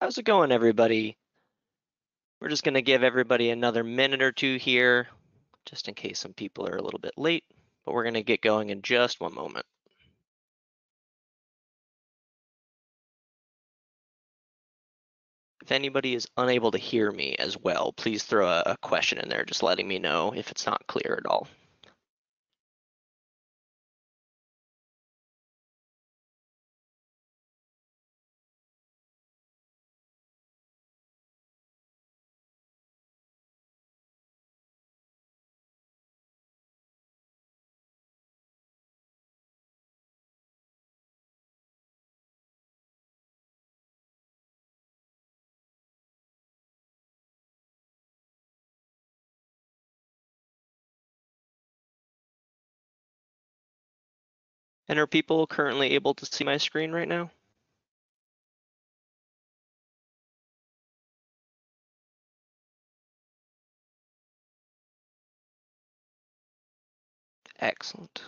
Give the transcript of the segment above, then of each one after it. How's it going, everybody? We're just going to give everybody another minute or two here, just in case some people are a little bit late, but we're going to get going in just one moment. If anybody is unable to hear me as well, please throw a question in there, just letting me know if it's not clear at all. And are people currently able to see my screen right now? Excellent.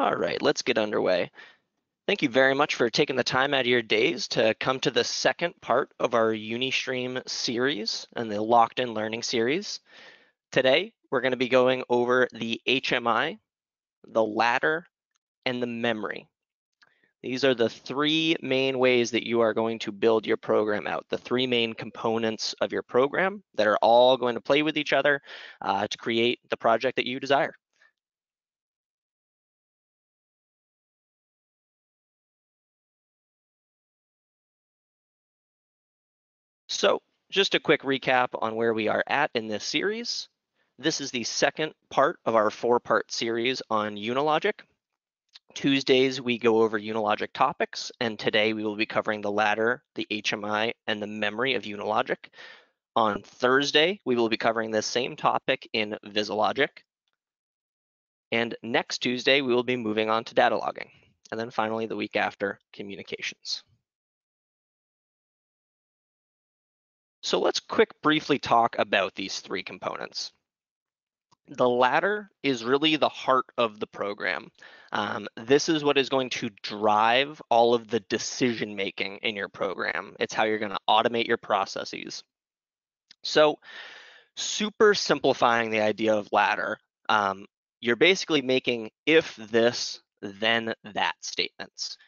All right, let's get underway. Thank you very much for taking the time out of your days to come to the second part of our UniStream series and the Locked In Learning series. Today, we're going to be going over the HMI, the ladder, and the memory. These are the three main ways that you are going to build your program out, the three main components of your program that are all going to play with each other to create the project that you desire. So just a quick recap on where we are at in this series. This is the second part of our four-part series on Unilogic. Tuesdays, we go over Unilogic topics, and today we will be covering the ladder, the HMI, and the memory of Unilogic. On Thursday, we will be covering the same topic in Visilogic. And next Tuesday, we will be moving on to data logging. And then finally, the week after, communications. So let's briefly talk about these three components. The ladder is really the heart of the program. This is what is going to drive all of the decision making in your program. It's how you're going to automate your processes. So super simplifying the idea of ladder, you're basically making if this, then that statements.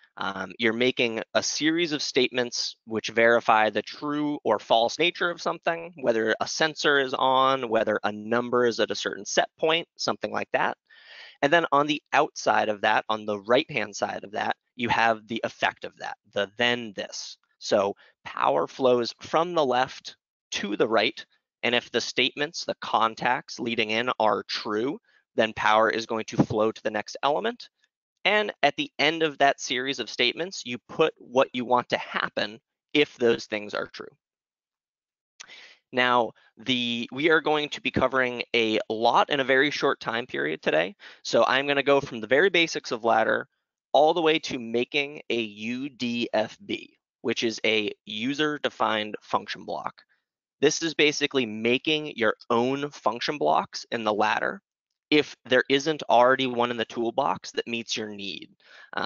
You're making a series of statements which verify the true or false nature of something, whether a sensor is on, whether a number is at a certain set point, something like that. And then on the outside of that, on the right-hand side of that, you have the effect of that, the then this. So power flows from the left to the right, and if the statements, the contacts leading in are true, then power is going to flow to the next element. And at the end of that series of statements, you put what you want to happen if those things are true. Now, we are going to be covering a lot in a very short time period today. So I'm going to go from the very basics of ladder all the way to making a UDFB, which is a user-defined function block. This is basically making your own function blocks in the ladder if there isn't already one in the toolbox that meets your need.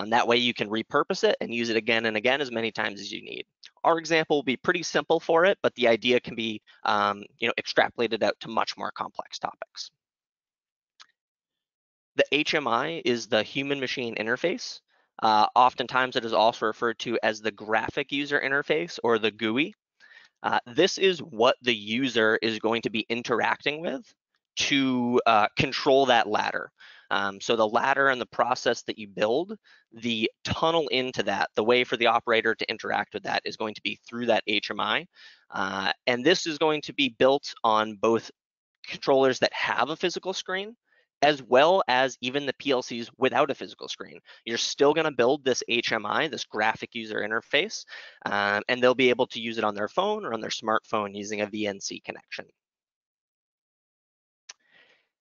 That way you can repurpose it and use it again and again as many times as you need. Our example will be pretty simple for it, but the idea can be extrapolated out to much more complex topics. The HMI is the human-machine interface. Oftentimes it is also referred to as the graphic user interface or the GUI. This is what the user is going to be interacting with to control that ladder. So the ladder and the process that you build, the tunnel into that, the way for the operator to interact with that is going to be through that HMI. And this is going to be built on both controllers that have a physical screen, as well as even the PLCs without a physical screen. You're still going to build this HMI, this graphic user interface, and they'll be able to use it on their phone or on their smartphone using a VNC connection.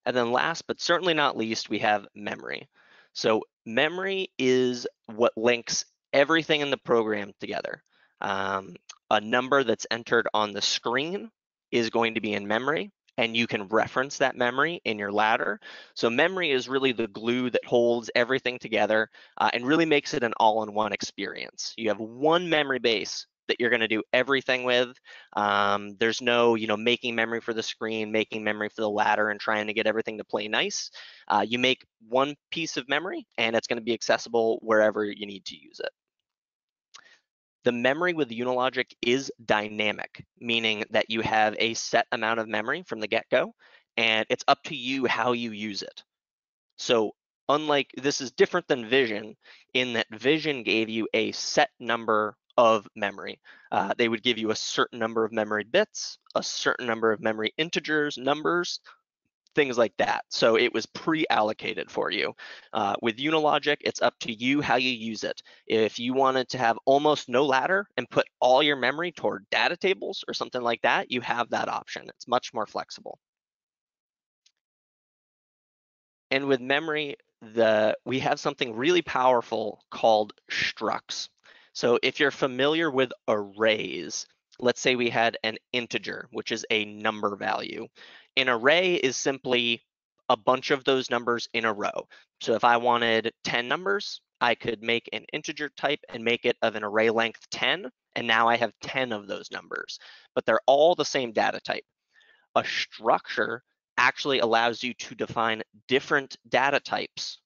And then last but certainly not least, we have memory. So memory is what links everything in the program together. A number that's entered on the screen is going to be in memory, and you can reference that memory in your ladder. So memory is really the glue that holds everything together and really makes it an all-in-one experience. You have one memory base that you're going to do everything with. There's no, making memory for the screen, making memory for the ladder, and trying to get everything to play nice. You make one piece of memory, and it's going to be accessible wherever you need to use it. The memory with Unilogic is dynamic, meaning that you have a set amount of memory from the get-go, and it's up to you how you use it. So unlike, this is different than Vision, in that Vision gave you a set number of memory. They would give you a certain number of memory bits, a certain number of memory integers, numbers, things like that. So it was pre-allocated for you. With Unilogic, it's up to you how you use it. If you wanted to have almost no ladder and put all your memory toward data tables or something like that, you have that option. It's much more flexible. And with memory, we have something really powerful called structs. So if you're familiar with arrays, let's say we had an integer, which is a number value. An array is simply a bunch of those numbers in a row. So if I wanted 10 numbers, I could make an integer type and make it of an array length 10, and now I have 10 of those numbers, but they're all the same data type. A structure actually allows you to define different data types.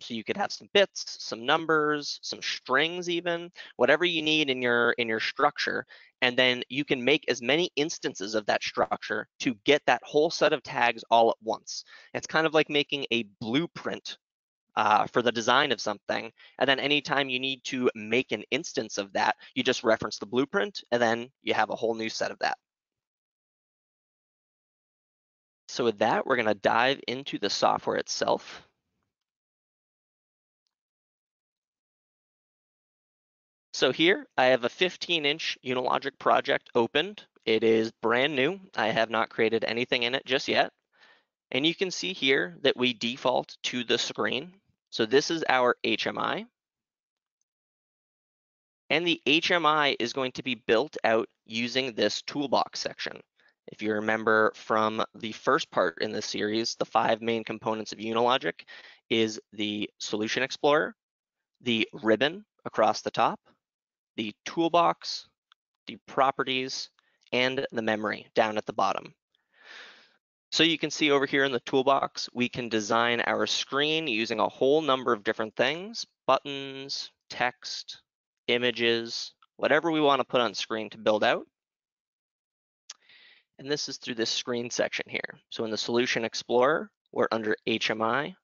So you could have some bits, some numbers, some strings even, whatever you need in your structure, and then you can make as many instances of that structure to get that whole set of tags all at once. It's kind of like making a blueprint for the design of something, and then anytime you need to make an instance of that, you just reference the blueprint, and then you have a whole new set of that. So with that, we're going to dive into the software itself. So here I have a 15-inch Unilogic project opened. It is brand new. I have not created anything in it just yet. And you can see here that we default to the screen. So this is our HMI. And the HMI is going to be built out using this toolbox section. If you remember from the first part in this series, the 5 main components of Unilogic is the Solution Explorer, the ribbon across the top, the toolbox, the properties, and the memory down at the bottom. So you can see over here in the toolbox, we can design our screen using a whole number of different things, buttons, text, images, whatever we want to put on screen to build out. And this is through this screen section here. So in the Solution Explorer, we're under HMI,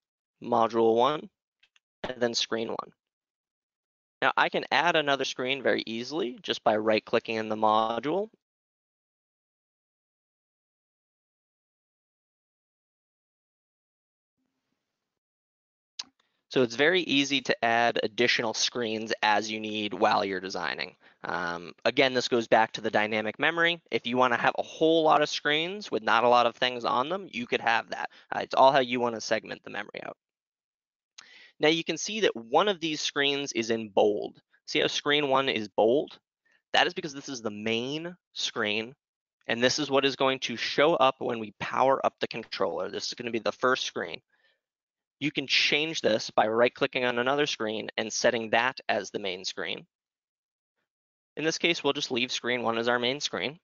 Module 1, and then Screen 1. Now I can add another screen very easily just by right-clicking in the module. So it's very easy to add additional screens as you need while you're designing. Again, this goes back to the dynamic memory. If you want to have a whole lot of screens with not a lot of things on them, you could have that. It's all how you want to segment the memory out. Now you can see that one of these screens is in bold. See how screen 1 is bold? That is because this is the main screen, and this is what is going to show up when we power up the controller. This is going to be the first screen. You can change this by right-clicking on another screen and setting that as the main screen. In this case, we'll just leave screen 1 as our main screen.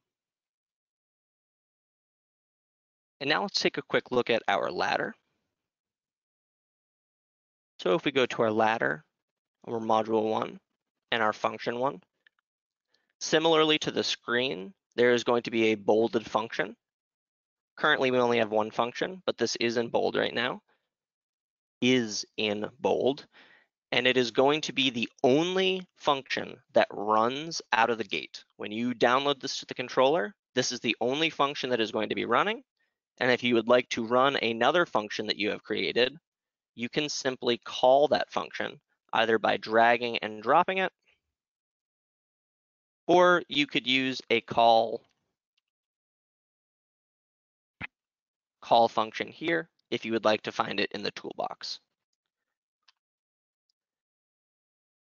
And now let's take a quick look at our ladder. So if we go to our ladder or module 1 and our function 1, similarly to the screen, there is going to be a bolded function. Currently, we only have one function, but this is in bold right now, is in bold, and it is going to be the only function that runs out of the gate. When you download this to the controller, this is the only function that is going to be running, and if you would like to run another function that you have created, you can simply call that function either by dragging and dropping it, or you could use a call call function here if you would like to find it in the toolbox.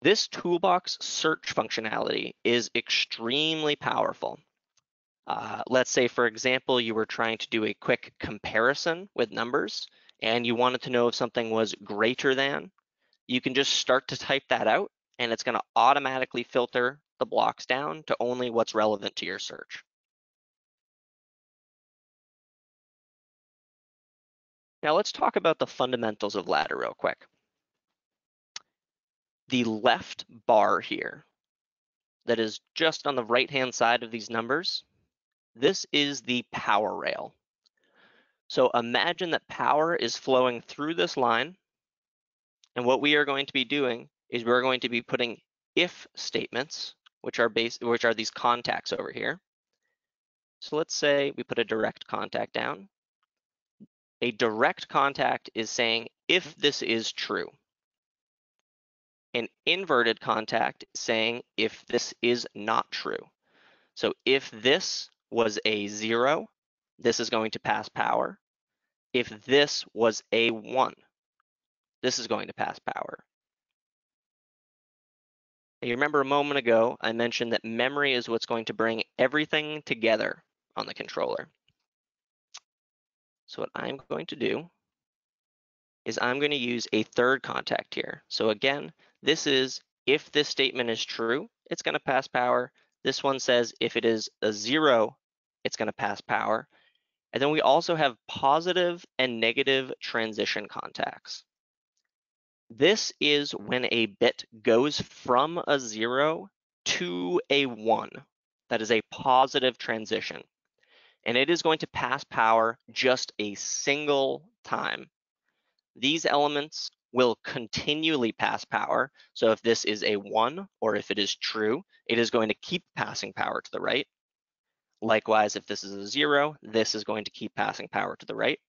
This toolbox search functionality is extremely powerful. Let's say, for example, you were trying to do a quick comparison with numbers and you wanted to know if something was greater than. You can just start to type that out and it's going to automatically filter the blocks down to only what's relevant to your search. Now let's talk about the fundamentals of ladder real quick. The left bar here that is just on the right-hand side of these numbers, this is the power rail. So imagine that power is flowing through this line. And what we are going to be doing is we're going to be putting if statements, which are these contacts over here. So let's say we put a direct contact down. A direct contact is saying if this is true. An inverted contact is saying if this is not true. So if this was a 0, this is going to pass power. If this was a 1, this is going to pass power. You remember a moment ago, I mentioned that memory is what's going to bring everything together on the controller. So what I'm going to do is I'm going to use a third contact here. So again, this is if this statement is true, it's going to pass power. This one says if it is a 0, it's going to pass power. And then we also have positive and negative transition contacts. This is when a bit goes from a 0 to a 1. That is a positive transition. And it is going to pass power just a single time. These elements will continually pass power. So if this is a 1 or if it is true, it is going to keep passing power to the right. Likewise, if this is a 0, this is going to keep passing power to the right.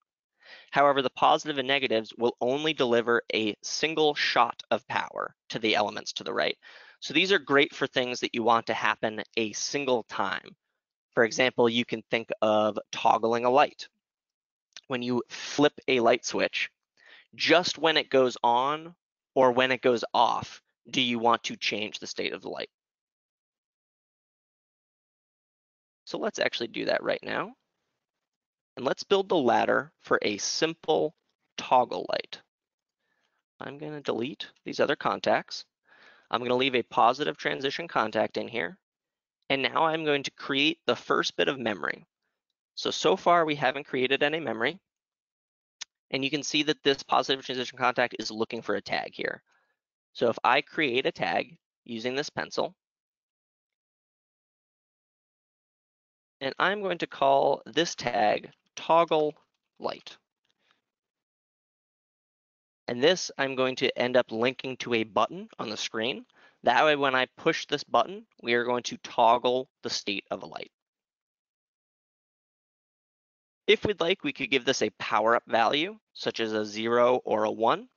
However, the positive and negatives will only deliver a single shot of power to the elements to the right. So these are great for things that you want to happen a single time. For example, you can think of toggling a light. When you flip a light switch, just when it goes on or when it goes off, do you want to change the state of the light? So let's actually do that right now. And let's build the ladder for a simple toggle light. I'm going to delete these other contacts. I'm going to leave a positive transition contact in here. And now I'm going to create the first bit of memory. So far we haven't created any memory. And you can see that this positive transition contact is looking for a tag here. So if I create a tag using this pencil, and I'm going to call this tag toggle light. And this I'm going to end up linking to a button on the screen. That way, when I push this button, we are going to toggle the state of a light. If we'd like, we could give this a power up value, such as a 0 or a 1.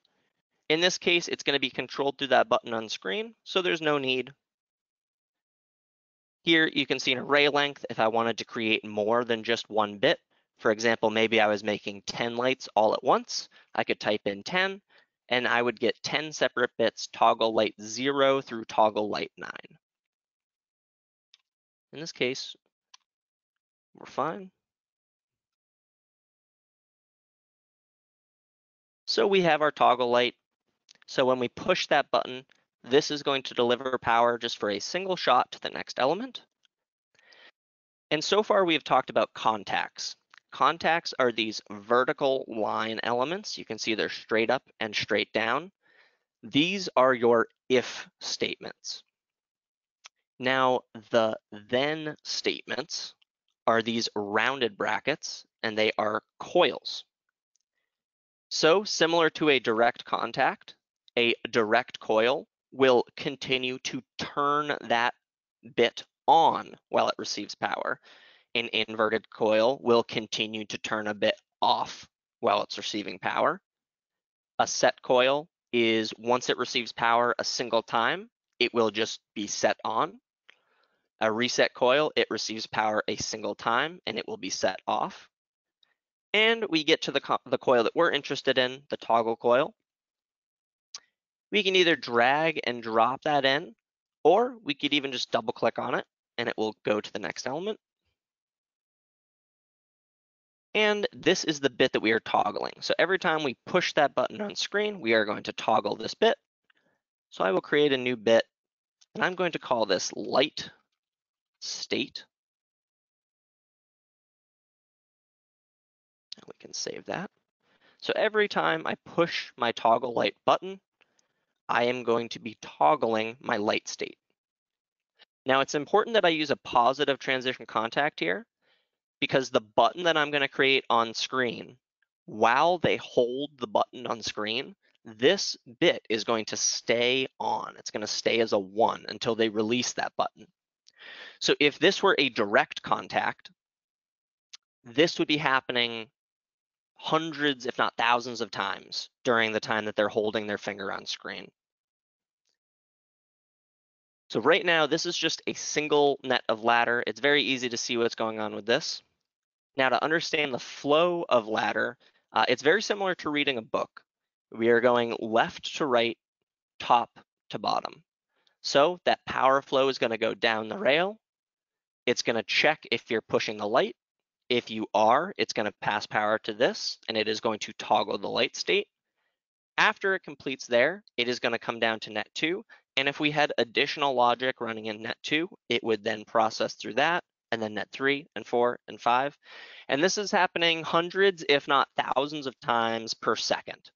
In this case, it's going to be controlled through that button on screen, so there's no need. Here you can see an array length if I wanted to create more than just one bit. For example, maybe I was making 10 lights all at once. I could type in 10 and I would get 10 separate bits, toggle light 0 through toggle light 9. In this case, we're fine. So we have our toggle light. So when we push that button, this is going to deliver power just for a single shot to the next element. And so far we have talked about contacts. Contacts are these vertical line elements. You can see they're straight up and straight down. These are your if statements. Now the then statements are these rounded brackets and they are coils. So similar to a direct contact, a direct coil will continue to turn that bit on while it receives power. An inverted coil will continue to turn a bit off while it's receiving power. A set coil is once it receives power a single time, it will just be set on. A reset coil, it receives power a single time and it will be set off. and we get to the coil that we're interested in, the toggle coil. We can either drag and drop that in, or we could even just double click on it and it will go to the next element. And this is the bit that we are toggling. So every time we push that button on screen, we are going to toggle this bit. So I will create a new bit, and I'm going to call this light state. And we can save that. So every time I push my toggle light button, I am going to be toggling my light state. Now it's important that I use a positive transition contact here, because the button that I'm going to create on screen, while they hold the button on screen, this bit is going to stay on. It's going to stay as a 1 until they release that button. So if this were a direct contact, this would be happening hundreds, if not thousands of times during the time that they're holding their finger on screen. So right now, this is just a single net of ladder. It's very easy to see what's going on with this. Now, to understand the flow of ladder, it's very similar to reading a book. We are going left to right, top to bottom. So that power flow is going to go down the rail. It's going to check if you're pushing the light. If you are, it's going to pass power to this, and it is going to toggle the light state. After it completes there, it is going to come down to net 2. And if we had additional logic running in net 2, it would then process through that, and then net 3 and 4 and 5. And this is happening hundreds, if not thousands of times per second.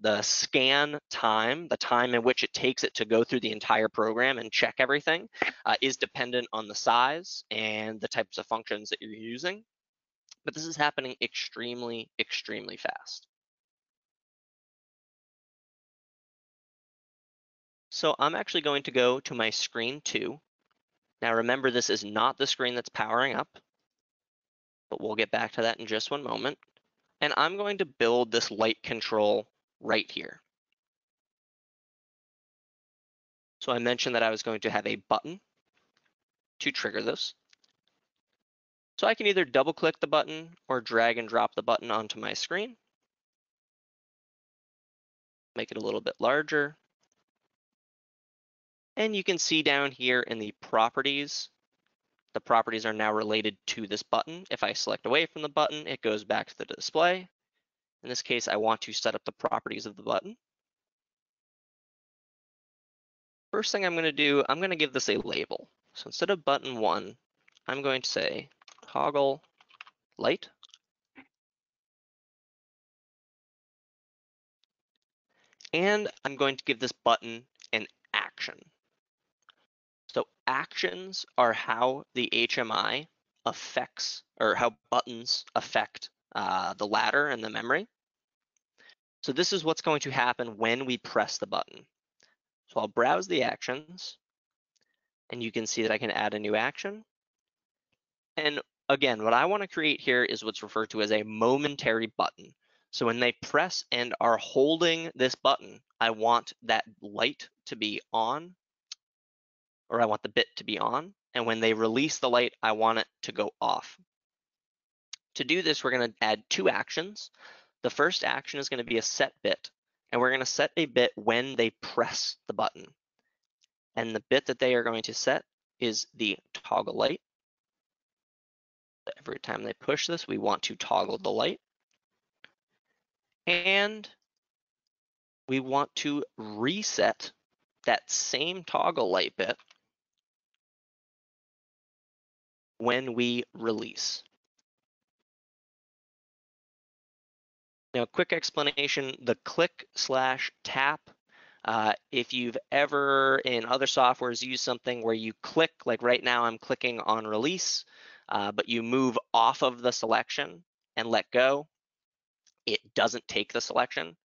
The scan time, the time in which it takes it to go through the entire program and check everything, is dependent on the size and the types of functions that you're using. But this is happening extremely, extremely fast. So I'm actually going to go to my screen 2. Now remember, this is not the screen that's powering up, but we'll get back to that in just one moment. And I'm going to build this light control right here. So I mentioned that I was going to have a button to trigger this. So I can either double click the button or drag and drop the button onto my screen. Make it a little bit larger. And you can see down here in the properties are now related to this button. If I select away from the button, it goes back to the display. In this case, I want to set up the properties of the button. First thing I'm going to do, I'm going to give this a label. So instead of button 1, I'm going to say toggle light. And I'm going to give this button an action. So actions are how the HMI affects, or how buttons affect the ladder and the memory. So this is what's going to happen when we press the button. So I'll browse the actions, and you can see that I can add a new action. And again, what I want to create here is what's referred to as a momentary button. So when they press and are holding this button, I want that light to be on, or I want the bit to be on, and when they release the light, I want it to go off. To do this, we're going to add two actions. The first action is going to be a set bit, and we're going to set a bit when they press the button. And the bit that they are going to set is the toggle light. Every time they push this, we want to toggle the light. And we want to reset that same toggle light bit when we release. Now, a quick explanation, the click slash tap, if you've ever in other softwares used something where you click, like right now I'm clicking on release, but you move off of the selection and let go, it doesn't take the selection.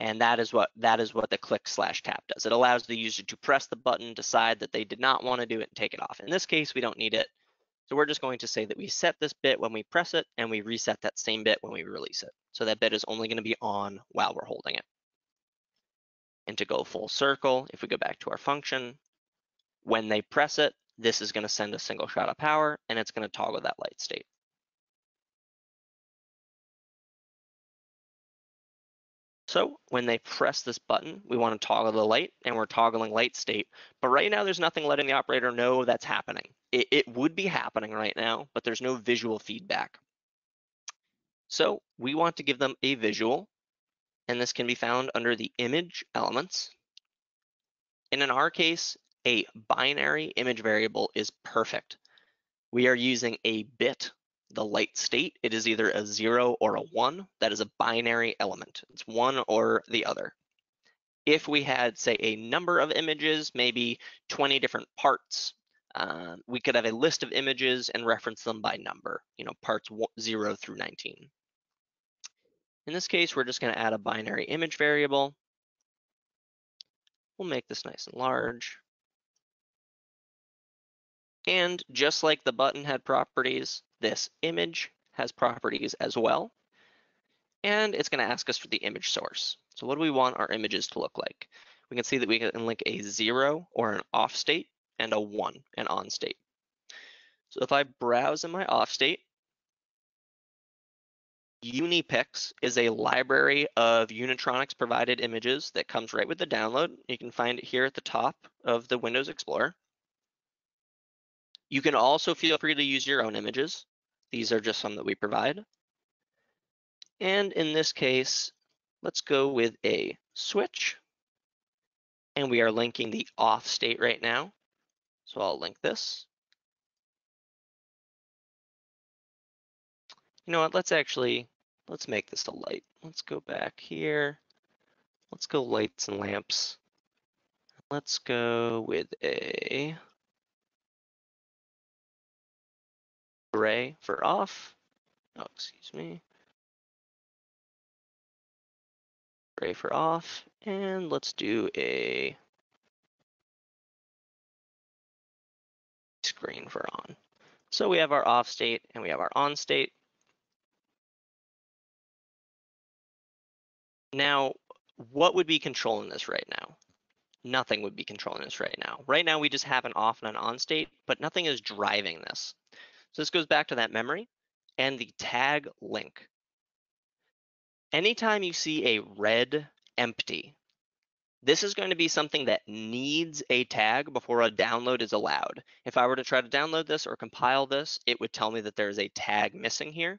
And that is what the click slash tap does. It allows the user to press the button, decide that they did not want to do it, and take it off. In this case, we don't need it. So we're just going to say that we set this bit when we press it, and we reset that same bit when we release it. So that bit is only going to be on while we're holding it. And to go full circle, if we go back to our function, when they press it, this is going to send a single shot of power, and it's going to toggle that light state. So when they press this button, we want to toggle the light, and we're toggling light state. But right now, there's nothing letting the operator know that's happening. It would be happening right now, but there's no visual feedback. So we want to give them a visual, and this can be found under the image elements. And in our case, a binary image variable is perfect. We are using a bit, the light state. It is either a 0 or a 1. That is a binary element. It's one or the other. If we had, say, a number of images, maybe 20 different parts, we could have a list of images and reference them by number, you know, parts 0 through 19. In this case, we're just going to add a binary image variable. We'll make this nice and large. And just like the button had properties, this image has properties as well. And it's going to ask us for the image source. So what do we want our images to look like? We can see that we can link a 0 or an off state and a 1, an on state. So if I browse in my off state, UniPics is a library of Unitronics provided images that comes right with the download. You can find it here at the top of the Windows Explorer. You can also feel free to use your own images. These are just some that we provide. And in this case, let's go with a switch. And we are linking the off state right now. So I'll link this. You know what, let's make this a light. Let's go back here. Let's go lights and lamps. Let's go with a gray for off. Oh, excuse me. Gray for off. And let's do a green for on. So we have our off state and we have our on state. Now, what would be controlling this right now? Nothing would be controlling this right now. Right now, we just have an off and an on state, but nothing is driving this. So this goes back to that memory and the tag link. Anytime you see a red empty, this is going to be something that needs a tag before a download is allowed. If I were to try to download this or compile this, it would tell me that there is a tag missing here.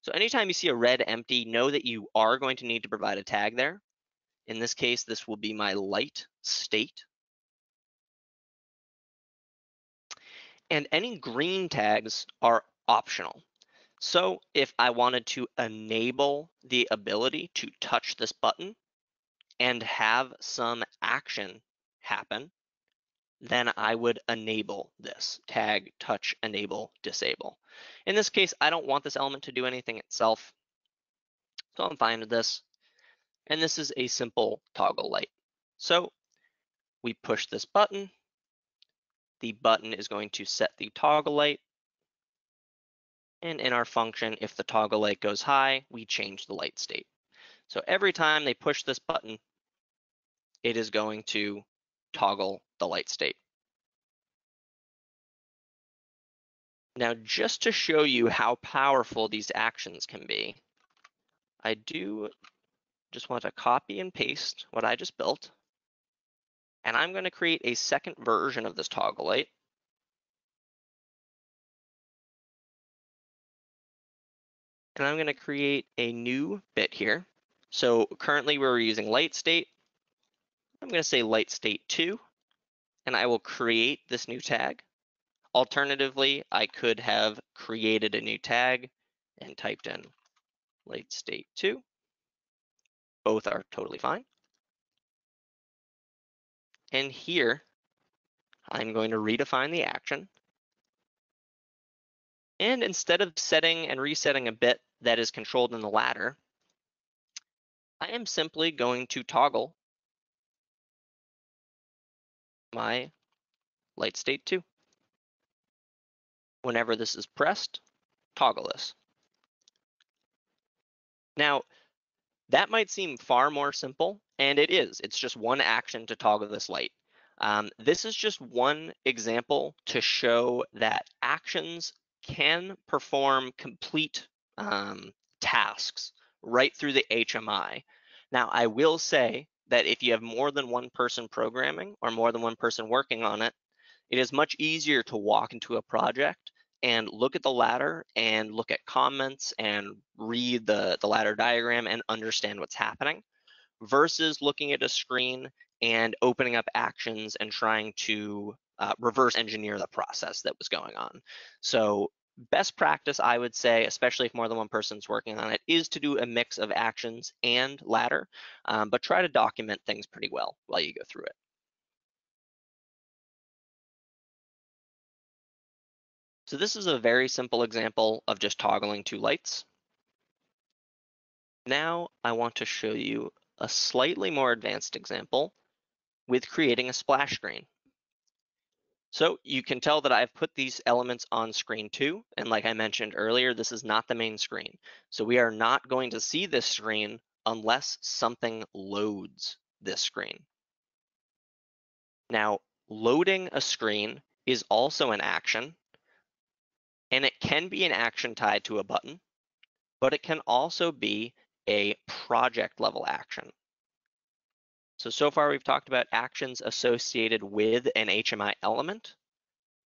So anytime you see a red empty, know that you are going to need to provide a tag there. In this case, this will be my light state. And any green tags are optional. So if I wanted to enable the ability to touch this button and have some action happen, then I would enable this tag, touch, enable, disable. In this case, I don't want this element to do anything itself, so I'm fine with this. And this is a simple toggle light. So we push this button. The button is going to set the toggle light. And in our function, if the toggle light goes high, we change the light state. So every time they push this button, it is going to toggle the light state. Now, just to show you how powerful these actions can be, I do just want to copy and paste what I just built. And I'm going to create a second version of this toggle light. And I'm going to create a new bit here. So currently we're using light state. I'm going to say light state 2, and I will create this new tag. Alternatively, I could have created a new tag and typed in light state 2. Both are totally fine. And here, I'm going to redefine the action. And instead of setting and resetting a bit that is controlled in the latter, I am simply going to toggle my light state 2. Whenever this is pressed, toggle this. Now, that might seem far more simple, and it is. It's just one action to toggle this light. This is just one example to show that actions can perform complete tasks right through the HMI. Now, I will say that if you have more than one person programming or more than one person working on it, it is much easier to walk into a project and look at the ladder and look at comments and read the ladder diagram and understand what's happening versus looking at a screen and opening up actions and trying to reverse engineer the process that was going on. So best practice, I would say, especially if more than one person's working on it, is to do a mix of actions and ladder, but try to document things pretty well while you go through it. So this is a very simple example of just toggling two lights. Now I want to show you a slightly more advanced example with creating a splash screen. So you can tell that I've put these elements on screen 2, and like I mentioned earlier, this is not the main screen. So we are not going to see this screen unless something loads this screen. Now, loading a screen is also an action, and it can be an action tied to a button, but it can also be a project level action. So far we've talked about actions associated with an HMI element,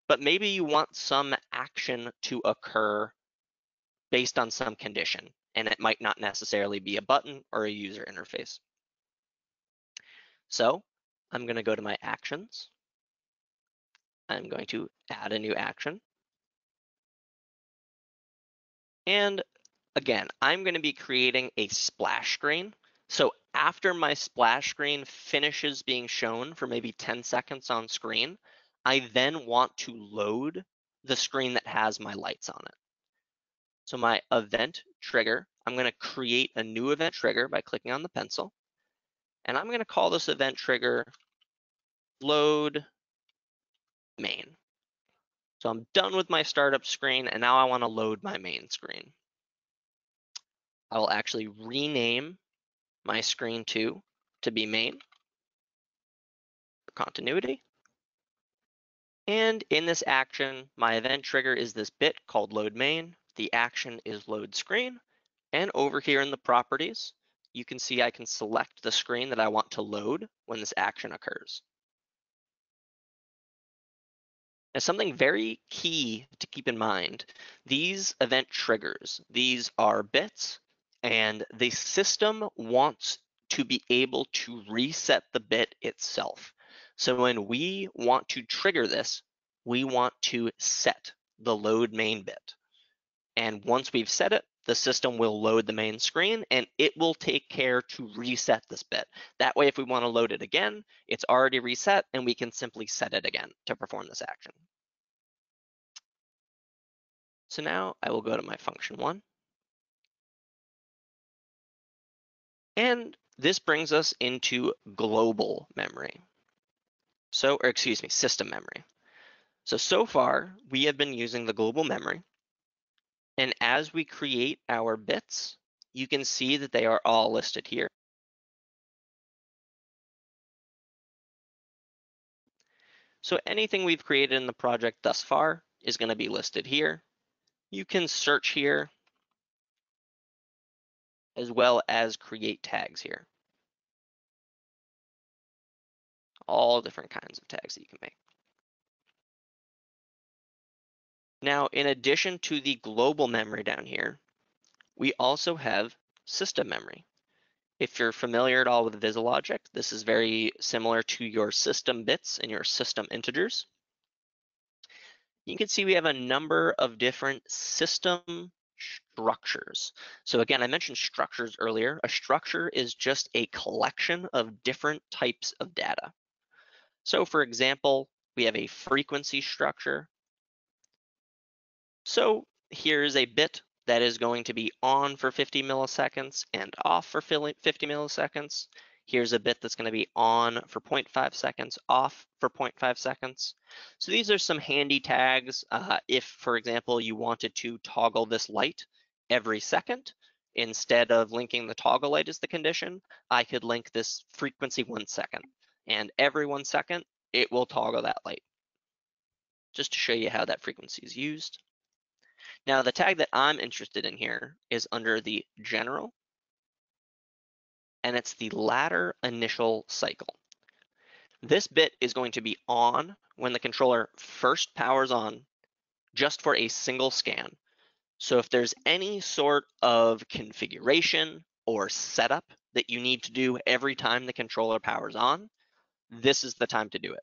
but maybe you want some action to occur based on some condition, and it might not necessarily be a button or a user interface. So I'm going to go to my actions. I'm going to add a new action. And again, I'm going to be creating a splash screen. So after my splash screen finishes being shown for maybe 10 seconds on screen, I then want to load the screen that has my lights on it. So my event trigger, I'm going to create a new event trigger by clicking on the pencil. And I'm going to call this event trigger load main. So I'm done with my startup screen, and now I want to load my main screen. I will actually rename my screen 2 to be main for continuity. And in this action, my event trigger is this bit called load main. The action is load screen. And over here in the properties, you can see I can select the screen that I want to load when this action occurs. Now, something very key to keep in mind, these event triggers, these are bits, and the system wants to be able to reset the bit itself. So when we want to trigger this, we want to set the load main bit. And once we've set it, the system will load the main screen, and it will take care to reset this bit. That way, if we want to load it again, it's already reset, and we can simply set it again to perform this action. So now I will go to my function 1. And this brings us into global memory. System memory. So far, we have been using the global memory. And as we create our bits, you can see that they are all listed here. So anything we've created in the project thus far is going to be listed here. You can search here, as well as create tags here. All different kinds of tags that you can make. Now, in addition to the global memory down here, we also have system memory. If you're familiar at all with Visilogic, this is very similar to your system bits and your system integers. You can see we have a number of different system structures. So again, I mentioned structures earlier. A structure is just a collection of different types of data. So for example, we have a frequency structure. So here's a bit that is going to be on for 50 milliseconds and off for 50 milliseconds. Here's a bit that's going to be on for 0.5 seconds, off for 0.5 seconds. So these are some handy tags. If, for example, you wanted to toggle this light every second, instead of linking the toggle light as the condition, I could link this frequency 1 second. And every 1 second, it will toggle that light. Just to show you how that frequency is used. Now, the tag that I'm interested in here is under the general. and it's the latter initial cycle. This bit is going to be on when the controller first powers on, just for a single scan. So if there's any sort of configuration or setup that you need to do every time the controller powers on, this is the time to do it.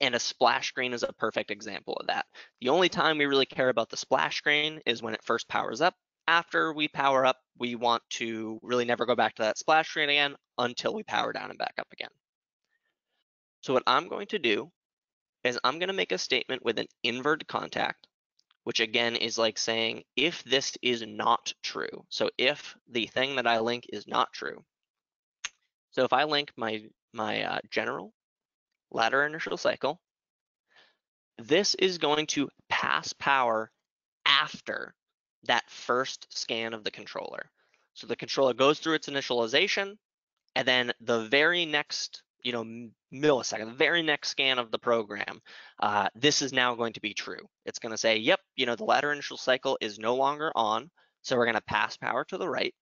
And a splash screen is a perfect example of that. The only time we really care about the splash screen is when it first powers up. After we power up, we want to really never go back to that splash screen again until we power down and back up again. So what I'm going to do is I'm going to make a statement with an inverted contact, which again is like saying, if this is not true. So if the thing that I link is not true. So if I link my general latter initial cycle, this is going to pass power after that first scan of the controller. So the controller goes through its initialization, and then the very next, you know, millisecond, the very next scan of the program, this is now going to be true. It's going to say, yep, you know, the latter initial cycle is no longer on, so we're going to pass power to the right.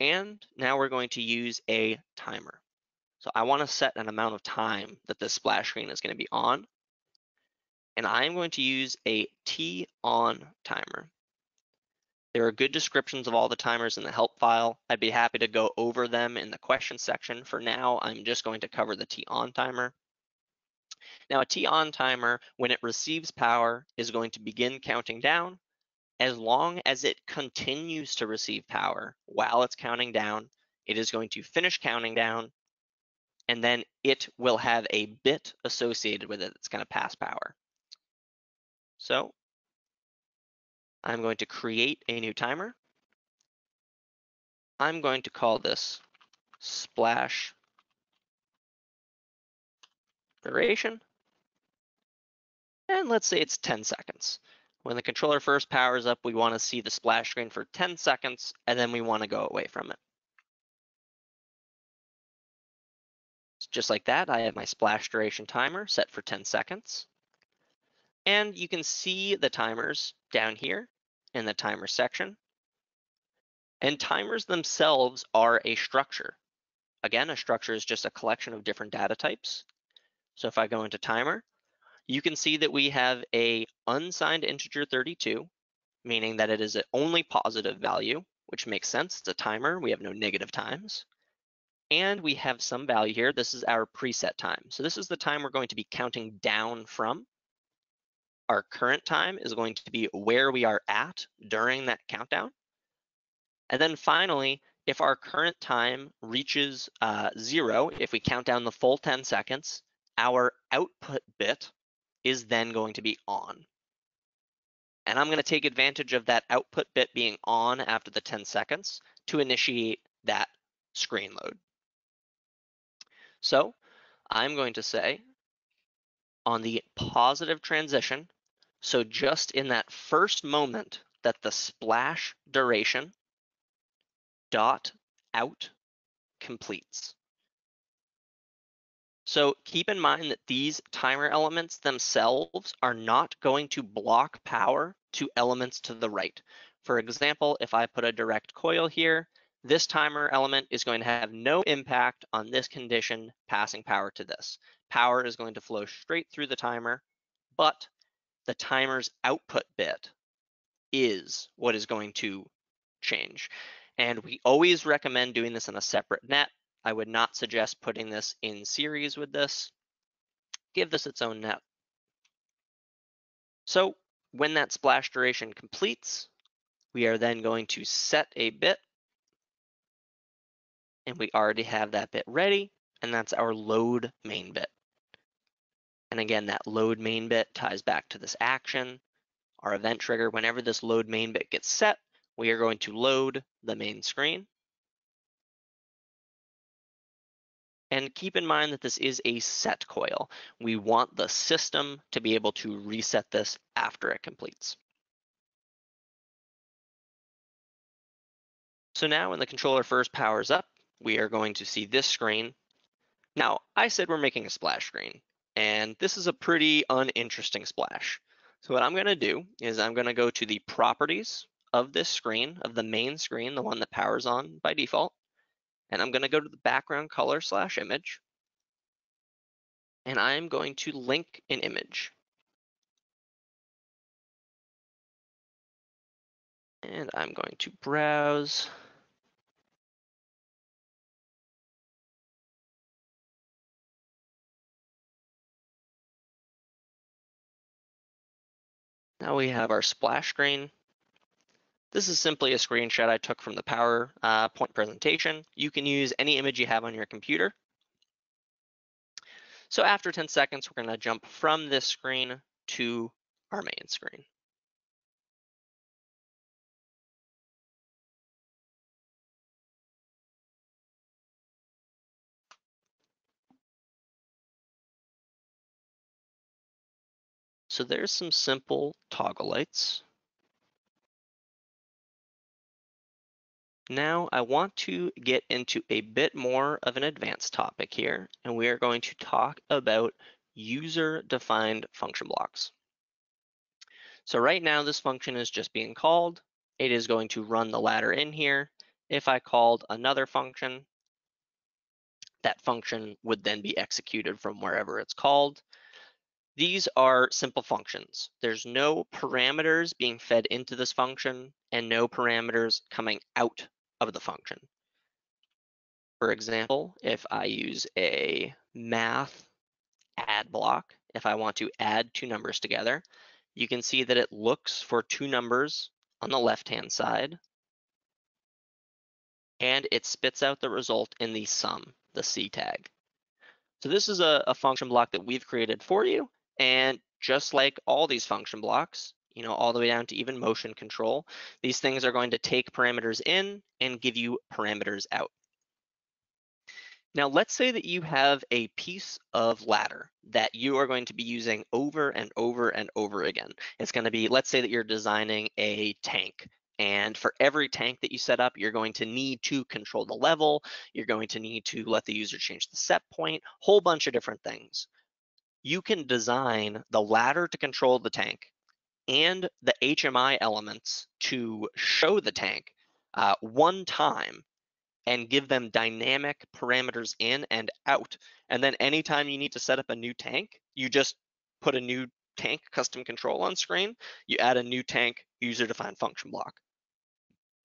And now we're going to use a timer. So I want to set an amount of time that this splash screen is going to be on. And I'm going to use a T on timer. There are good descriptions of all the timers in the help file. I'd be happy to go over them in the question section. For now, I'm just going to cover the T on timer. Now, a T on timer, when it receives power, is going to begin counting down. As long as it continues to receive power while it's counting down, it is going to finish counting down, and then it will have a bit associated with it that's going to pass power. So I'm going to create a new timer. I'm going to call this splash duration. And let's say it's 10 seconds. When the controller first powers up, we want to see the splash screen for 10 seconds, and then we want to go away from it. Just like that, I have my splash duration timer set for 10 seconds. And you can see the timers down here in the timer section. And timers themselves are a structure. Again, a structure is just a collection of different data types. So if I go into timer, you can see that we have a unsigned integer 32, meaning that it is an only positive value, which makes sense. It's a timer. We have no negative times. And we have some value here. This is our preset time. So this is the time we're going to be counting down from. Our current time is going to be where we are at during that countdown. And then finally, if our current time reaches 0, if we count down the full 10 seconds, our output bit is then going to be on. And I'm going to take advantage of that output bit being on after the 10 seconds to initiate that screen load. So I'm going to say on the positive transition, so just in that first moment that the splash duration dot out completes. So keep in mind that these timer elements themselves are not going to block power to elements to the right. For example, if I put a direct coil here, this timer element is going to have no impact on this condition passing power to this. Power is going to flow straight through the timer, but the timer's output bit is what is going to change. And we always recommend doing this in a separate net. I would not suggest putting this in series with this. Give this its own net. So when that splash duration completes, we are then going to set a bit. And we already have that bit ready, and that's our load main bit. And again, that load main bit ties back to this action, our event trigger. Whenever this load main bit gets set, we are going to load the main screen. And keep in mind that this is a set coil. We want the system to be able to reset this after it completes. So now when the controller first powers up, we are going to see this screen. Now, I said we're making a splash screen, and this is a pretty uninteresting splash. So what I'm going to do is I'm going to go to the properties of this screen, of the main screen, the one that powers on by default, and I'm going to go to the background color slash image, and I'm going to link an image. And I'm going to browse. Now we have our splash screen. This is simply a screenshot I took from the PowerPoint presentation. You can use any image you have on your computer. So after 10 seconds, we're going to jump from this screen to our main screen. So there's some simple toggle lights. Now I want to get into a bit more of an advanced topic here, and we are going to talk about user-defined function blocks. So right now this function is just being called. It is going to run the ladder in here. If I called another function, that function would then be executed from wherever it's called. These are simple functions. There's no parameters being fed into this function and no parameters coming out of the function. For example, if I use a math add block, if I want to add two numbers together, you can see that it looks for two numbers on the left-hand side, and it spits out the result in the sum, the C tag. So this is a function block that we've created for you. And just like all these function blocks, you know, all the way down to even motion control, these things are going to take parameters in and give you parameters out. Now, let's say that you have a piece of ladder that you are going to be using over and over and over again. It's going to be, let's say that you're designing a tank. And for every tank that you set up, you're going to need to control the level. You're going to need to let the user change the set point, whole bunch of different things. You can design the ladder to control the tank and the HMI elements to show the tank one time and give them dynamic parameters in and out. And then anytime you need to set up a new tank, you just put a new tank custom control on screen. You add a new tank user-defined function block.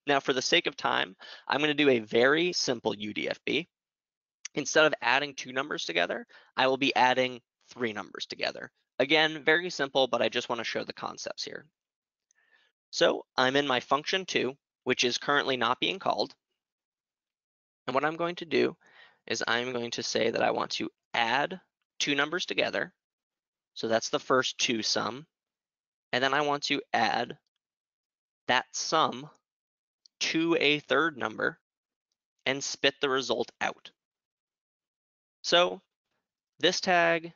Now, for the sake of time, I'm going to do a very simple UDFB. Instead of adding two numbers together, I will be adding three numbers together. Again, very simple, but I just want to show the concepts here. So I'm in my function 2, which is currently not being called. And what I'm going to do is I'm going to say that I want to add two numbers together. So that's the first two sum. And then I want to add that sum to a third number and spit the result out. So this tag,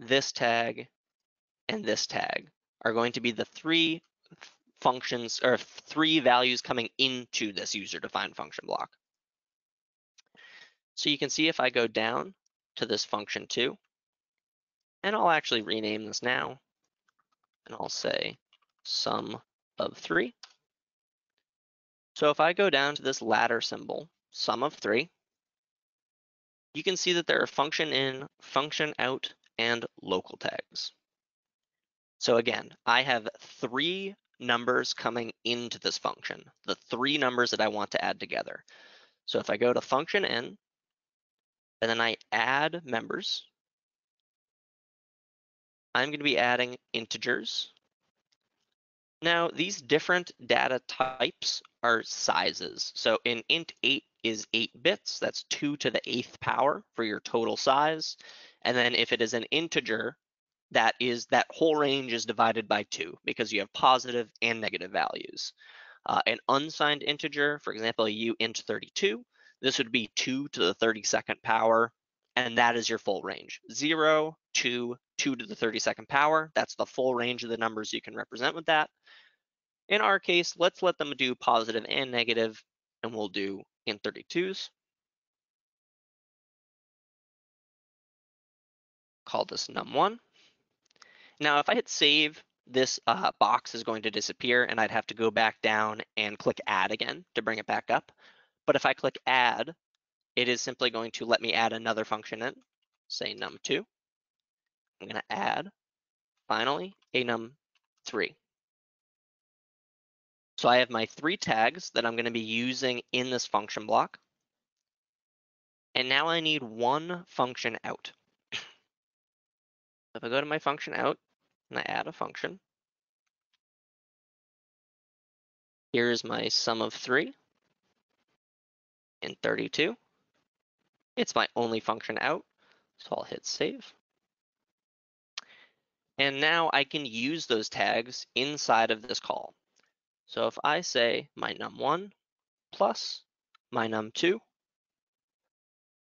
and this tag are going to be the three functions or three values coming into this user-defined function block. So you can see if I go down to this function 2, and I'll actually rename this now, and I'll say sum of 3. So if I go down to this ladder symbol, sum of 3, you can see that there are function in, function out, and local tags. So again, I have three numbers coming into this function, the three numbers that I want to add together. So if I go to function in, and then I add members, I'm going to be adding integers. Now, these different data types are sizes. So in int 8 is 8 bits. That's 2⁸ power for your total size. And then if it is an integer, that is that whole range is divided by 2 because you have positive and negative values. An unsigned integer, for example, you int 32, this would be 2⁻32 power. And that is your full range, 0, 2, 2⁻32 power. That's the full range of the numbers you can represent with that. In our case, let's let them do positive and negative, and we'll do int 32s. Call this num1. Now, if I hit save, this box is going to disappear, and I'd have to go back down and click add again to bring it back up. But if I click add, it is simply going to let me add another function in, say num2. I'm going to add, finally, a num3. So I have my three tags that I'm going to be using in this function block. And now I need one function out. If I go to my function out and I add a function, here is my sum of 3 and 32. It's my only function out, so I'll hit save. And now I can use those tags inside of this call. So if I say my num1 plus my num2,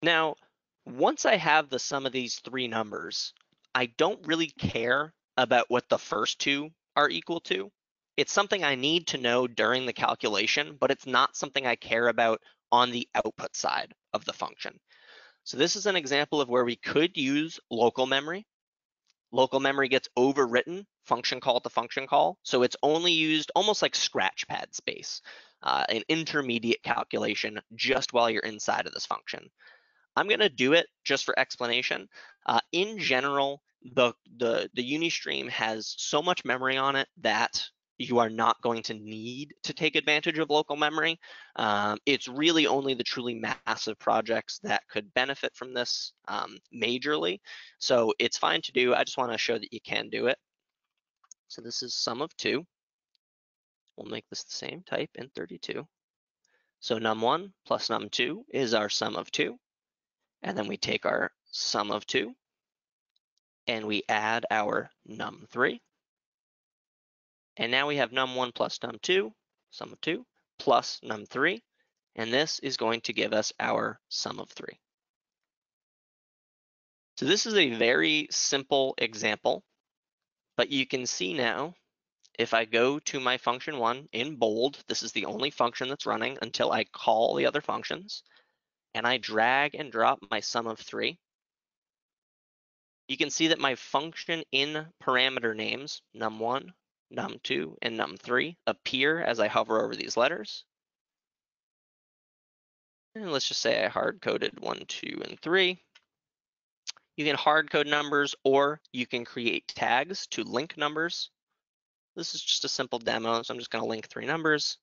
now once I have the sum of these three numbers, I don't really care about what the first two are equal to. It's something I need to know during the calculation, but it's not something I care about on the output side of the function. So this is an example of where we could use local memory. Local memory gets overwritten function call to function call, so it's only used almost like scratch pad space, an intermediate calculation just while you're inside of this function. I'm going to do it just for explanation. In general, the UniStream has so much memory on it that you are not going to need to take advantage of local memory. It's really only the truly massive projects that could benefit from this majorly. So it's fine to do. I just want to show that you can do it. So this is sum of 2. We'll make this the same type in 32. So num1 plus num2 is our sum of 2. And then we take our sum of 2 and we add our num3. And now we have num1 plus num2, sum of 2, plus num3. And this is going to give us our sum of 3. So this is a very simple example, but you can see now if I go to my function 1 in bold, this is the only function that's running until I call the other functions, and I drag and drop my sum of 3, you can see that my function in parameter names, num1, num2, and num3 appear as I hover over these letters. And let's just say I hard coded 1, 2, and 3. You can hard code numbers or you can create tags to link numbers. This is just a simple demo, so I'm just going to link three numbers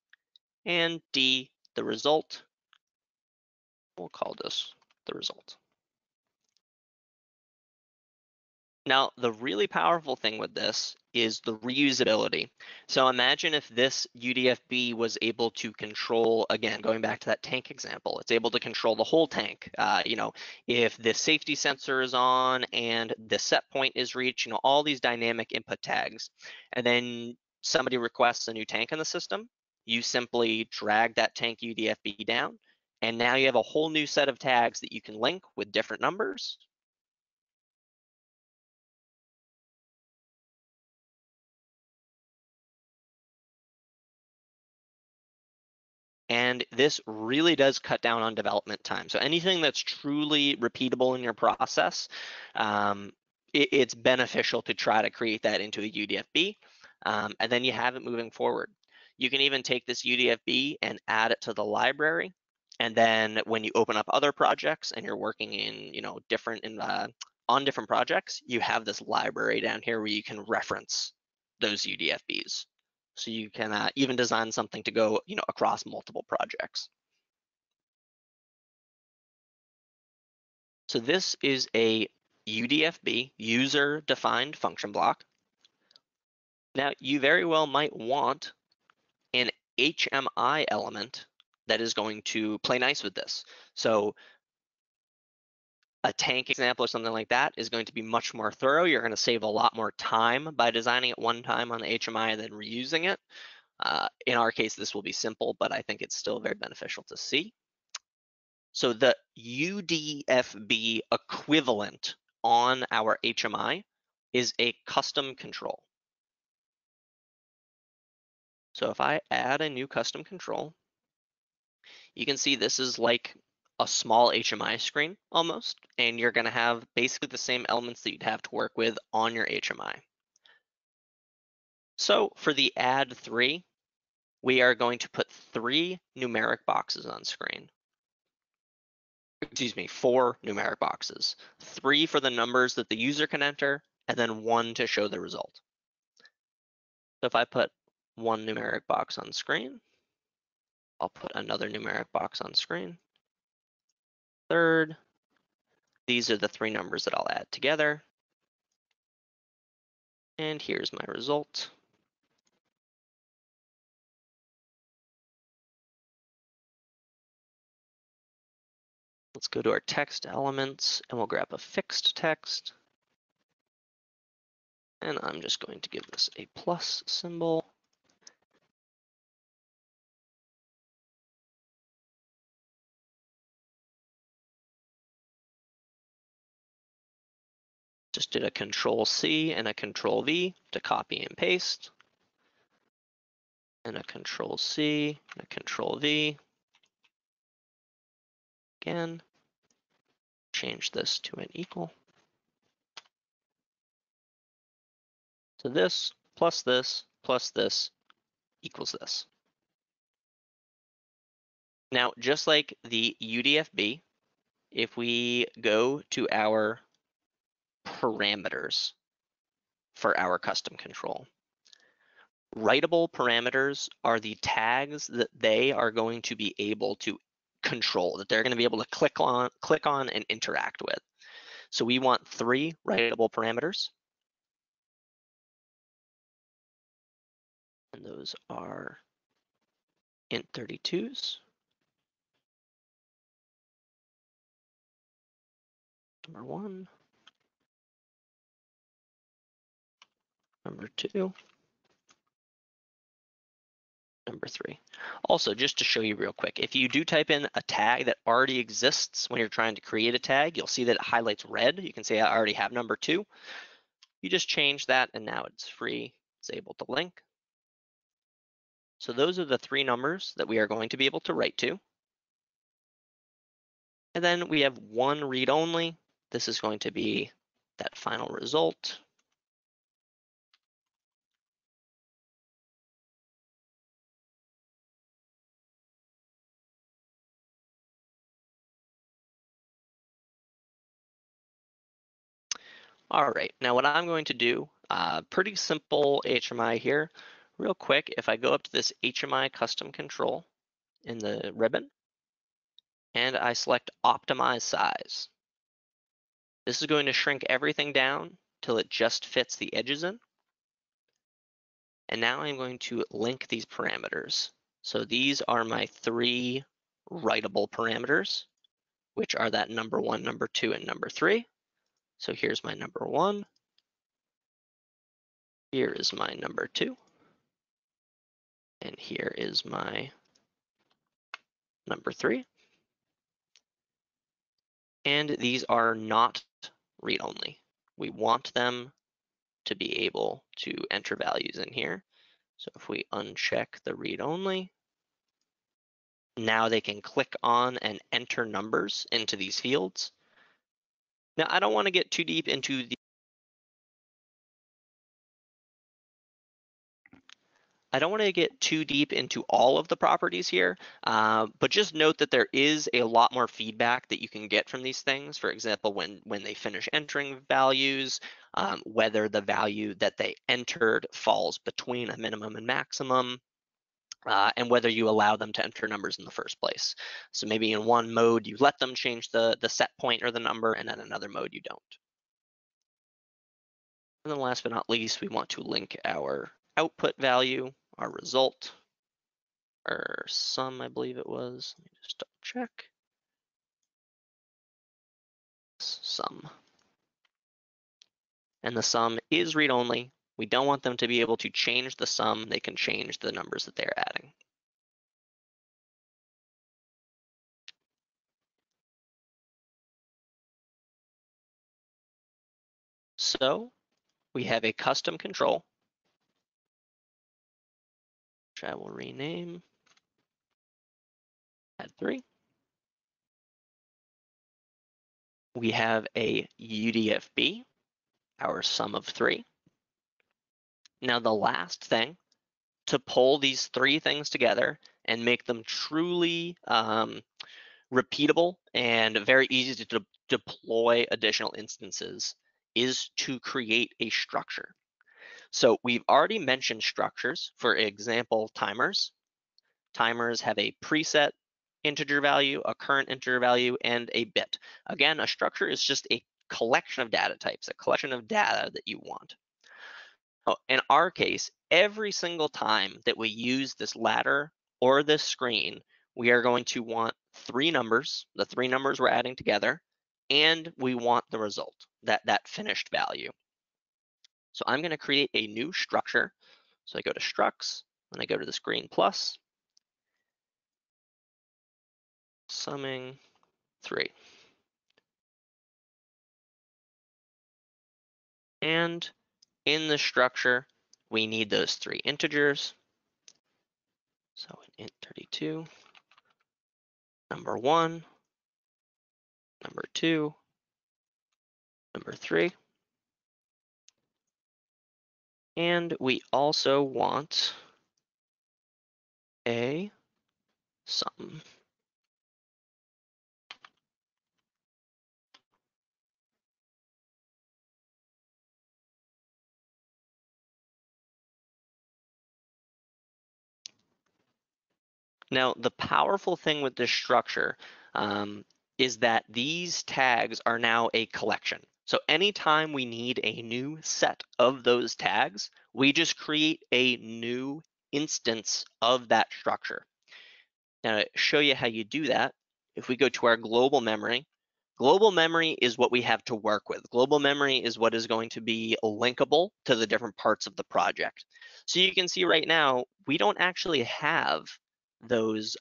and D, the result. We'll call this the result. Now, the really powerful thing with this is the reusability. So imagine if this UDFB was able to control, again, going back to that tank example, it's able to control the whole tank. You know, if the safety sensor is on and the set point is reached, you know, all these dynamic input tags, and then somebody requests a new tank in the system, you simply drag that tank UDFB down. And now you have a whole new set of tags that you can link with different numbers. And this really does cut down on development time. So anything that's truly repeatable in your process, it's beneficial to try to create that into a UDFB, and then you have it moving forward. You can even take this UDFB and add it to the library. And then when you open up other projects and you're working in, you know, on different projects, you have this library down here where you can reference those UDFBs. So you can even design something to go, you know, across multiple projects. So this is a UDFB, user-defined function block. Now, you very well might want an HMI element that is going to play nice with this. So a tank example or something like that is going to be much more thorough. You're going to save a lot more time by designing it one time on the HMI and then reusing it. In our case, this will be simple, but I think it's still very beneficial to see. So the UDFB equivalent on our HMI is a custom control. So if I add a new custom control, you can see this is like a small HMI screen almost, and you're going to have basically the same elements that you'd have to work with on your HMI. So for the add 3, we are going to put 3 numeric boxes on screen. excuse me, 4 numeric boxes, 3 for the numbers that the user can enter, and then 1 to show the result. So if I put one numeric box on screen, I'll put another numeric box on screen. Third, these are the 3 numbers that I'll add together. And here's my result. Let's go to our text elements and we'll grab a fixed text. And I'm just going to give this a plus symbol. Just did a control C and a control V to copy and paste. And a control C and a control V. Again, change this to an equal. So this plus this plus this equals this. Now, just like the UDFB, if we go to our parameters for our custom control, writable parameters are the tags that they are going to be able to control, that they're going to be able to click on and interact with. So we want 3 writable parameters. And those are int 32s. Number 1. Number 2. Number 3. Also, just to show you real quick, if you do type in a tag that already exists when you're trying to create a tag, you'll see that it highlights red. You can see I already have number 2. You just change that and now it's free. It's able to link. So those are the 3 numbers that we are going to be able to write to. And then we have 1 read only. This is going to be that final result. All right, now what I'm going to do, pretty simple HMI here. Real quick, if I go up to this HMI custom control in the ribbon, and I select optimize size. This is going to shrink everything down till it just fits the edges in. And now I'm going to link these parameters. So these are my 3 writable parameters, which are that number 1, number 2, and number 3. So here's my number 1. Here is my number 2. And here is my number 3. And these are not read-only. We want them to be able to enter values in here. So if we uncheck the read-only, now they can click on and enter numbers into these fields. Now, I don't want to get too deep into the all of the properties here, but just note that there is a lot more feedback that you can get from these things. For example, when they finish entering values, whether the value that they entered falls between a minimum and maximum, and whether you allow them to enter numbers in the first place. So maybe in one mode, you let them change the set point or the number, and in another mode, you don't. And then last but not least, we want to link our output value, our result, or sum, I believe it was. Let me just double check. Sum. And the sum is read-only. We don't want them to be able to change the sum. They can change the numbers that they're adding. So we have a custom control, which I will rename add3. We have a UDFB, our sum of 3. Now, the last thing to pull these 3 things together and make them truly repeatable and very easy to deploy additional instances is to create a structure. So we've already mentioned structures, for example, timers. Timers have a preset integer value, a current integer value, and a bit. Again, a structure is just a collection of data types, a collection of data that you want. Oh, in our case, every single time that we use this ladder or this screen, we are going to want three numbers, the three numbers we're adding together, and we want the result, that finished value. So I'm going to create a new structure. So I go to structs, and I go to this green plus, summing 3. And in the structure, we need those three integers. So in int32, number 1, number 2, number 3. And we also want a sum. Now, the powerful thing with this structure is that these tags are now a collection. So anytime we need a new set of those tags, we just create a new instance of that structure. Now, to show you how you do that, if we go to our global memory is what we have to work with. Global memory is what is going to be linkable to the different parts of the project. So you can see right now, we don't actually have those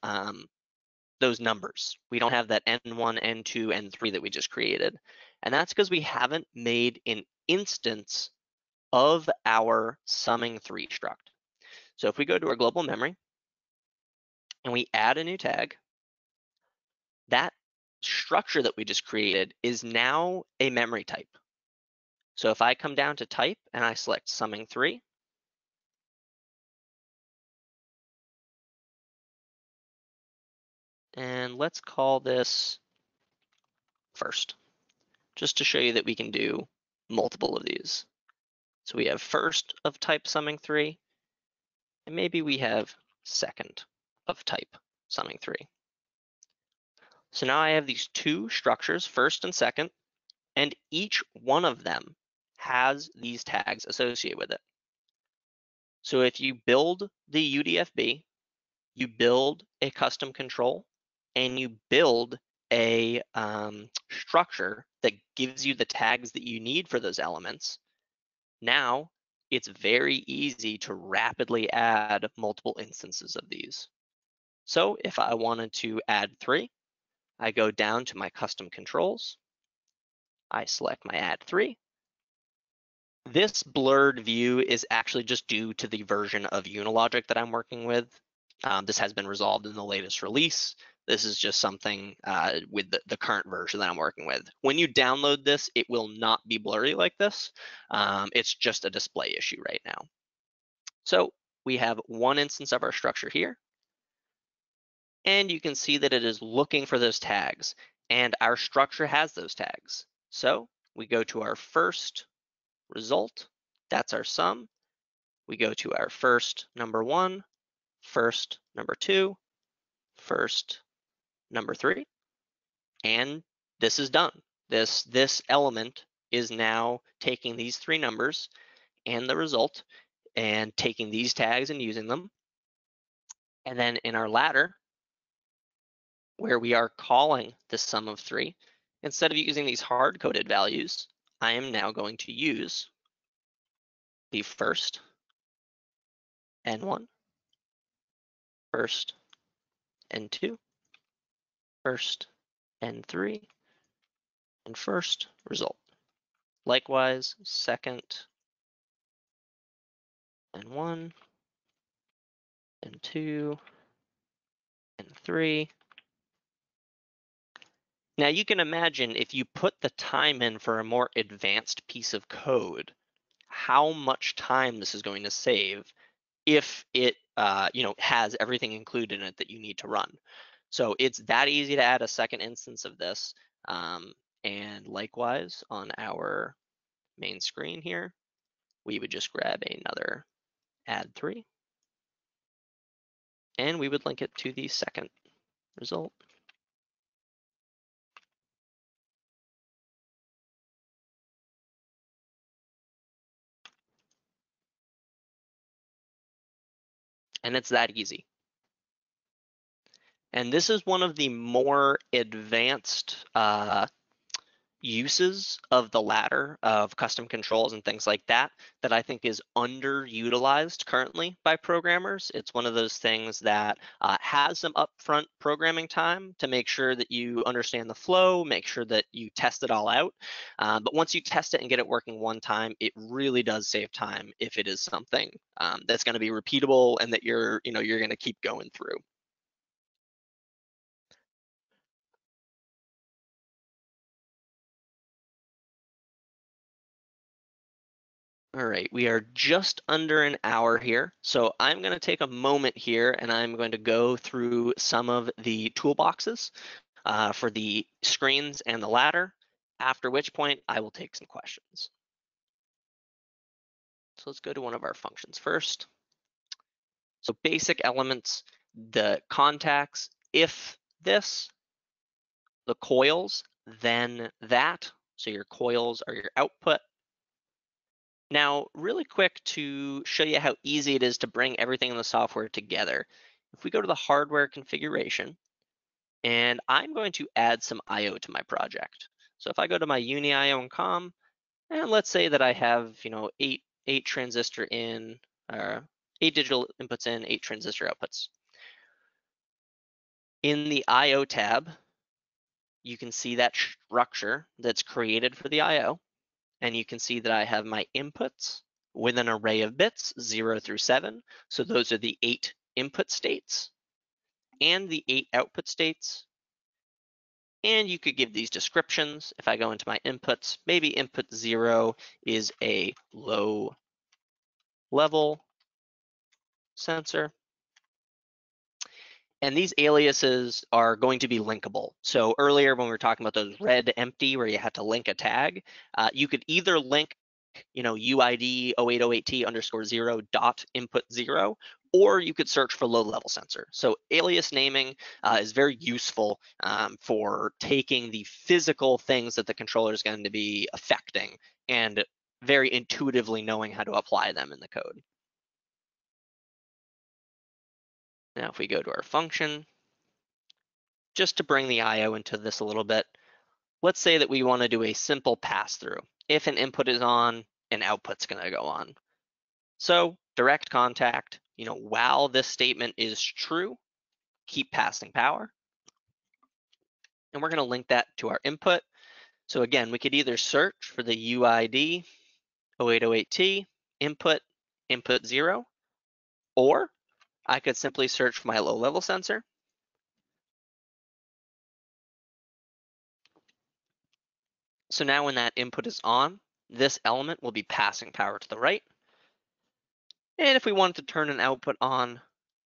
numbers. We don't have that N1, N2, N3 that we just created. And that's because we haven't made an instance of our summing 3 struct. So if we go to our global memory and we add a new tag, that structure that we just created is now a memory type. So if I come down to type and I select summing 3, and let's call this first, just to show you that we can do multiple of these. So we have first of type summing 3, and maybe we have second of type summing 3. So now I have these two structures, first and second, and each one of them has these tags associated with it. So if you build the UDFB, you build a custom control, and you build a structure that gives you the tags that you need for those elements. Now, it's very easy to rapidly add multiple instances of these. So if I wanted to add 3, I go down to my custom controls. I select my add 3. This blurred view is actually just due to the version of Unilogic that I'm working with. This has been resolved in the latest release. This is just something with the current version that I'm working with. When you download this, it will not be blurry like this. It's just a display issue right now. So we have one instance of our structure here. And you can see that it is looking for those tags. And our structure has those tags. So we go to our first result. That's our sum. We go to our first number 1, first number 2, first number 3, and this is done. This element is now taking these three numbers and the result and taking these tags and using them. And then in our ladder, where we are calling the sum of 3, instead of using these hard-coded values, I am now going to use the first N1, first N2, first N3, and first result. Likewise, second N1, N2, N3. Now you can imagine if you put the time in for a more advanced piece of code, how much time this is going to save if it has everything included in it that you need to run. So it's that easy to add a second instance of this. And likewise, on our main screen here, we would just grab another add3, and we would link it to the second result. And it's that easy. And this is one of the more advanced uses of the ladder of custom controls and things like that, that I think is underutilized currently by programmers. It's one of those things that has some upfront programming time to make sure that you understand the flow, make sure that you test it all out. But once you test it and get it working one time, it really does save time if it is something that's going to be repeatable and that you're going to keep going through. All right, we are just under an hour here. So I'm gonna take a moment here and I'm going to go through some of the toolboxes for the screens and the ladder, after which point I will take some questions. So let's go to one of our functions first. So basic elements, the contacts, if this, the coils, then that. So your coils are your output. Now, really quick to show you how easy it is to bring everything in the software together. If we go to the hardware configuration, and I'm going to add some IO to my project. So if I go to my UniIO and COM, and let's say that I have, you know, eight digital inputs in, 8 transistor outputs. In the IO tab, you can see that structure that's created for the IO. And you can see that I have my inputs with an array of bits 0 through 7. So those are the 8 input states and the 8 output states. And you could give these descriptions. If I go into my inputs, maybe input 0 is a low level sensor. And these aliases are going to be linkable. So earlier when we were talking about those red empty where you had to link a tag, you could either link, you know, UID 0808T_0.input0, or you could search for low level sensor. So alias naming is very useful for taking the physical things that the controller is going to be affecting and very intuitively knowing how to apply them in the code. Now, if we go to our function, just to bring the IO into this a little bit, let's say that we want to do a simple pass through. If an input is on, an output's going to go on. So direct contact, you know, while this statement is true, keep passing power. And we're going to link that to our input. So again, we could either search for the UID 0808T input, input 0, or I could simply search for my low level sensor. So now when that input is on, this element will be passing power to the right. And if we wanted to turn an output on,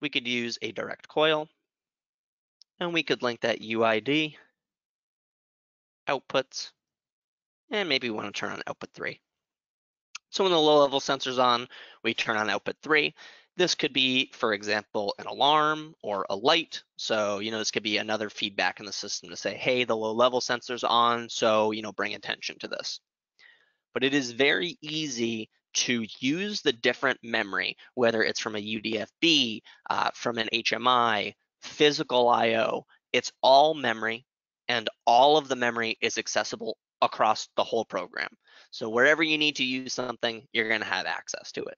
we could use a direct coil and we could link that UID outputs, and maybe we want to turn on output 3. So when the low level sensor's on, we turn on output 3. This could be, for example, an alarm or a light. So, you know, this could be another feedback in the system to say, hey, the low level sensor's on, so, you know, bring attention to this. But it is very easy to use the different memory, whether it's from a UDFB, from an HMI, physical IO, it's all memory, and all of the memory is accessible across the whole program. So wherever you need to use something, you're gonna have access to it.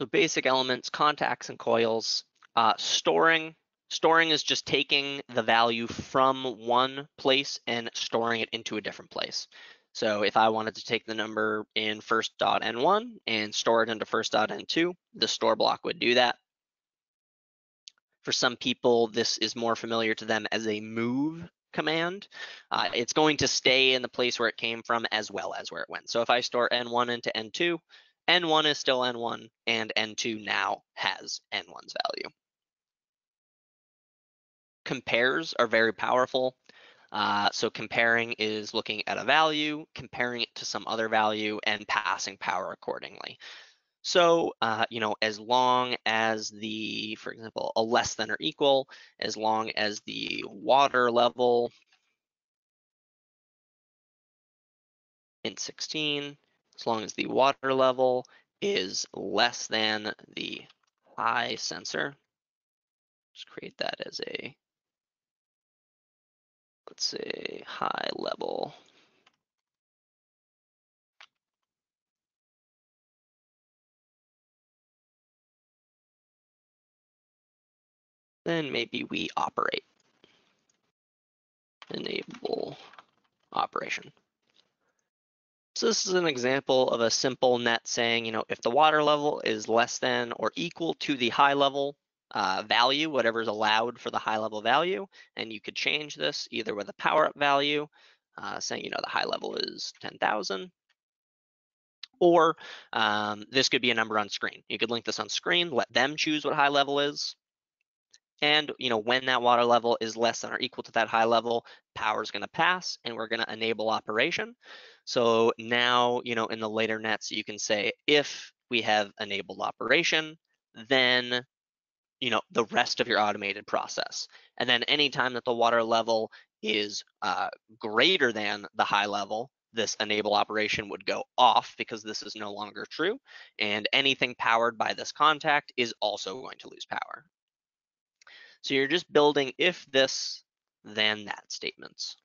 So basic elements, contacts and coils, storing. Storing is just taking the value from one place and storing it into a different place. So if I wanted to take the number in first.n1 and store it into first.n2, the store block would do that. For some people, this is more familiar to them as a move command. It's going to stay in the place where it came from as well as where it went. So if I store n1 into n2, N1 is still N1, and N2 now has N1's value. Compares are very powerful. So comparing is looking at a value, comparing it to some other value, and passing power accordingly. So, you know, as long as the, for example, a less than or equal, as long as the water level in 16, as long as the water level is less than the high sensor, just create that as a, let's say, high level. Then maybe we operate, enable operation. So this is an example of a simple net saying, you know, if the water level is less than or equal to the high level value, whatever is allowed for the high level value, and you could change this either with a power up value, saying, you know, the high level is 10,000. Or this could be a number on screen. You could link this on screen, let them choose what high level is. And, you know, when that water level is less than or equal to that high level, power is going to pass and we're going to enable operation. So now, you know, in the later nets, you can say if we have enabled operation, then, you know, the rest of your automated process. And then anytime that the water level is greater than the high level, this enable operation would go off because this is no longer true. And anything powered by this contact is also going to lose power. So you're just building if this, then that statements.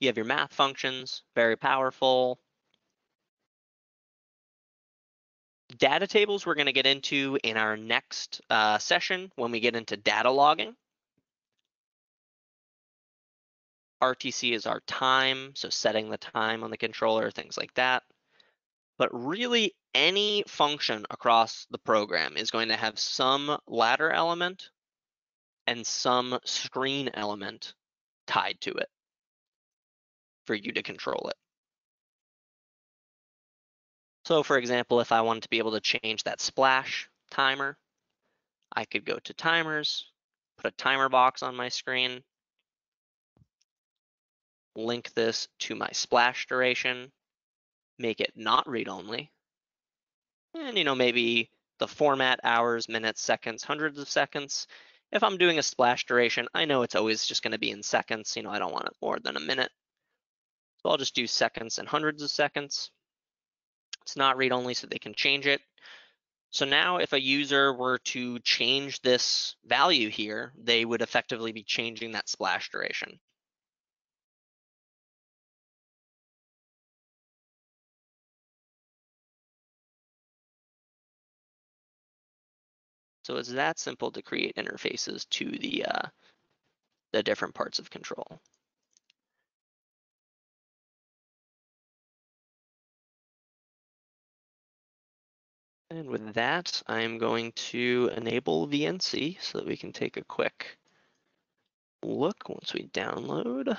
You have your math functions, very powerful. Data tables we're going to get into in our next session when we get into data logging. RTC is our time, so setting the time on the controller, things like that. But really, any function across the program is going to have some ladder element and some screen element tied to it for you to control it. So for example, if I wanted to be able to change that splash timer, I could go to timers, put a timer box on my screen, link this to my splash duration, make it not read-only. And, you know, maybe the format, hours, minutes, seconds, hundreds of seconds. If I'm doing a splash duration, I know it's always just going to be in seconds. You know, I don't want it more than a minute. So I'll just do seconds and hundreds of seconds. It's not read-only, so they can change it. So now if a user were to change this value here, they would effectively be changing that splash duration. So it's that simple to create interfaces to the different parts of control. And with that, I'm going to enable VNC so that we can take a quick look once we download.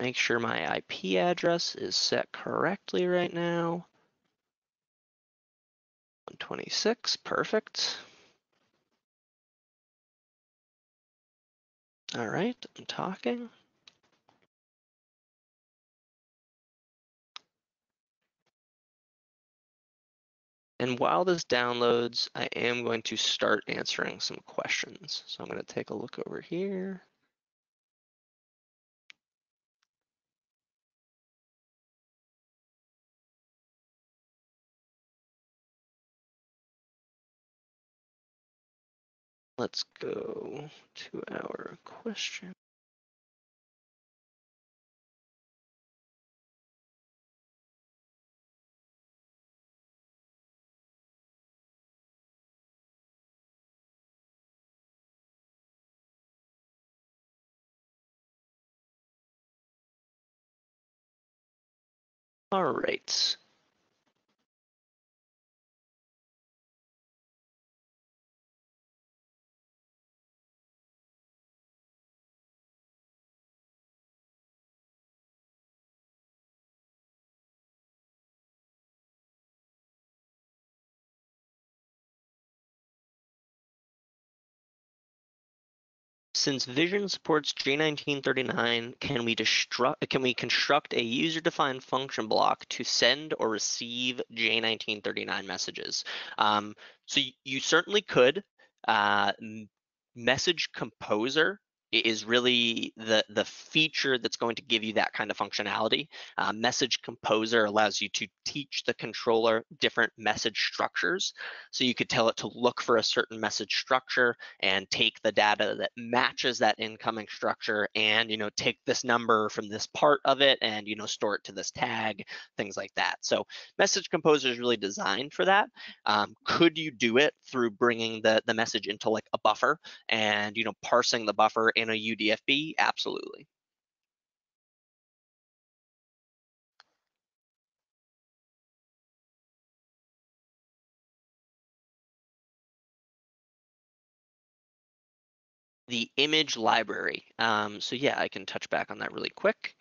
Make sure my IP address is set correctly right now. 126, perfect. All right, I'm talking. And while this downloads, I am going to start answering some questions. So I'm going to take a look over here. Let's go to our question. All right. Since Vision supports J1939, can we construct a user-defined function block to send or receive J1939 messages? So you certainly could. Message Composer is really the feature that's going to give you that kind of functionality. Message Composer allows you to teach the controller different message structures. So you could tell it to look for a certain message structure and take the data that matches that incoming structure and, you know, take this number from this part of it and, you know, store it to this tag, things like that. So Message Composer is really designed for that. Could you do it through bringing the message into like a buffer and, you know, parsing the buffer in a UDFB? Absolutely. The image library. So yeah, I can touch back on that really quick.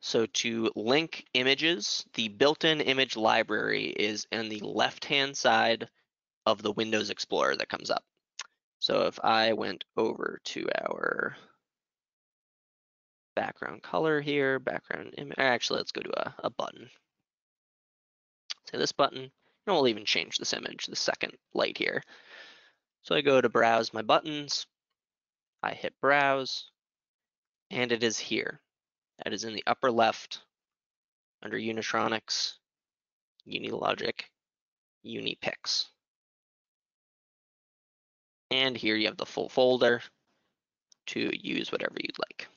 So to link images, the built-in image library is in the left-hand side of the Windows Explorer that comes up. So if I went over to our background color here, background image, actually, let's go to a button. So this button, and we'll even change this image, the second light here. So I go to browse my buttons, I hit browse, and it is here. That is in the upper left under Unitronics, Unilogic, UniPics. And here you have the full folder to use whatever you'd like.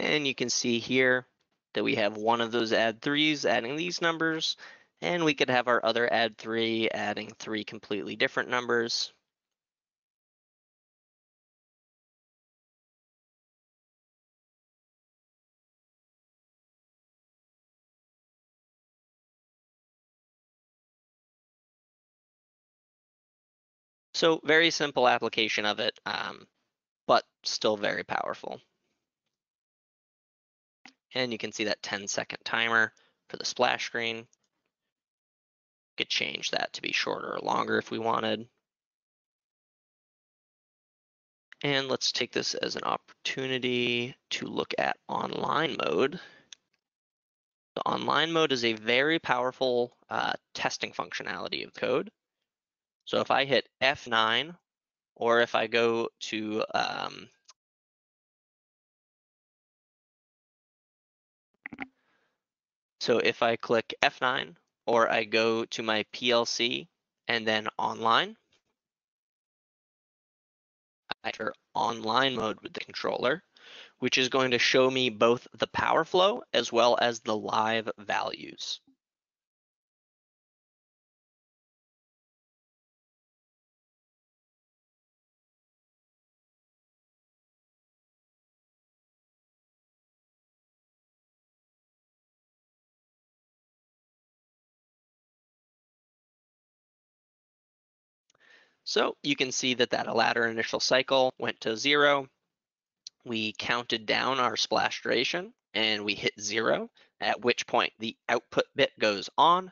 And you can see here that we have one of those add threes adding these numbers, and we could have our other add three adding three completely different numbers. So very simple application of it, but still very powerful. And you can see that 10-second timer for the splash screen. Could change that to be shorter or longer if we wanted. And let's take this as an opportunity to look at online mode. The online mode is a very powerful testing functionality of code. So if I hit F9, or if I go to So if I click F9, or I go to my PLC and then online, I enter online mode with the controller, which is going to show me both the power flow as well as the live values. So you can see that latter initial cycle went to 0. We counted down our splash duration and we hit 0, at which point the output bit goes on,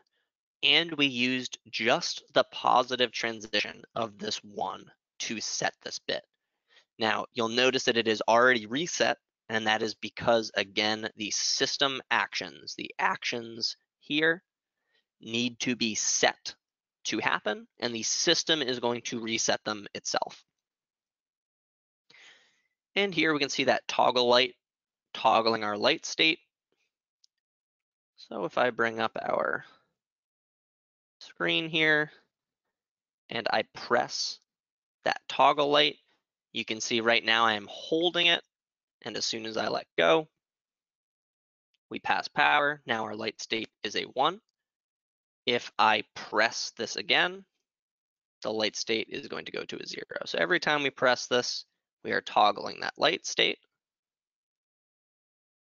and we used just the positive transition of this 1 to set this bit. Now you'll notice that it is already reset, and that is because, again, the system actions, the actions here need to be set to happen, and the system is going to reset them itself. And here we can see that toggle light toggling our light state. So if I bring up our screen here, and I press that toggle light, you can see right now I am holding it, and as soon as I let go, we pass power. Now our light state is a 1. If I press this again, the light state is going to go to a 0. So every time we press this, we are toggling that light state.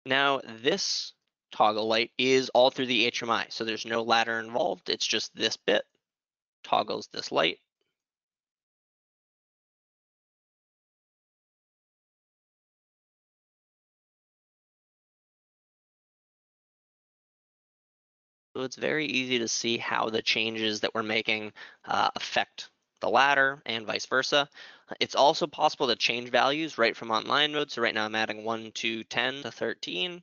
Now this toggle light is all through the HMI, so there's no ladder involved. It's just this bit toggles this light. So it's very easy to see how the changes that we're making affect the ladder and vice versa. It's also possible to change values right from online mode. So right now I'm adding 1 to 10 to 13.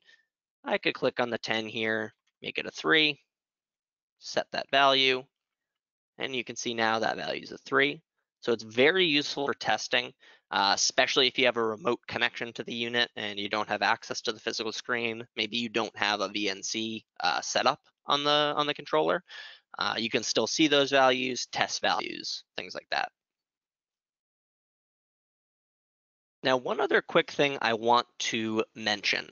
I could click on the 10 here, make it a 3, set that value, and you can see now that value is a 3. So it's very useful for testing, especially if you have a remote connection to the unit and you don't have access to the physical screen. Maybe you don't have a VNC set up on the controller. You can still see those values, test values, things like that. Now, one other quick thing I want to mention.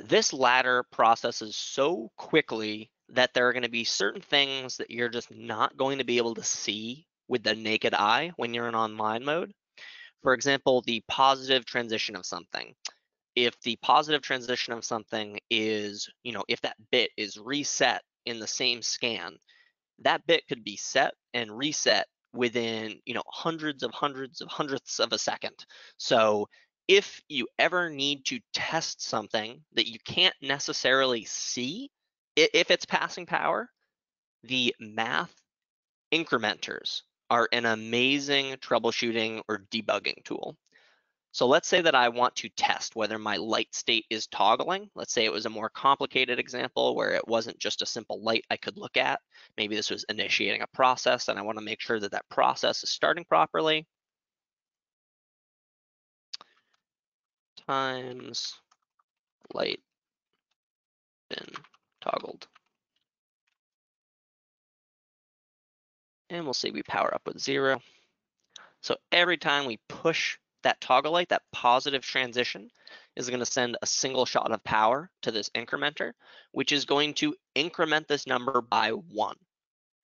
This ladder processes so quickly that there are going to be certain things that you're just not going to be able to see with the naked eye when you're in online mode. For example, the positive transition of something. If the positive transition of something is, you know, if that bit is reset in the same scan, that bit could be set and reset within, you know, hundreds of hundredths of a second. So if you ever need to test something that you can't necessarily see, if it's passing power, the math incrementers are an amazing troubleshooting or debugging tool. So let's say that I want to test whether my light state is toggling. Let's say it was a more complicated example where it wasn't just a simple light I could look at. Maybe this was initiating a process and I want to make sure that that process is starting properly. Times light been toggled. And we'll see we power up with 0. So every time we push that toggle light, that positive transition is going to send a single shot of power to this incrementer, which is going to increment this number by 1,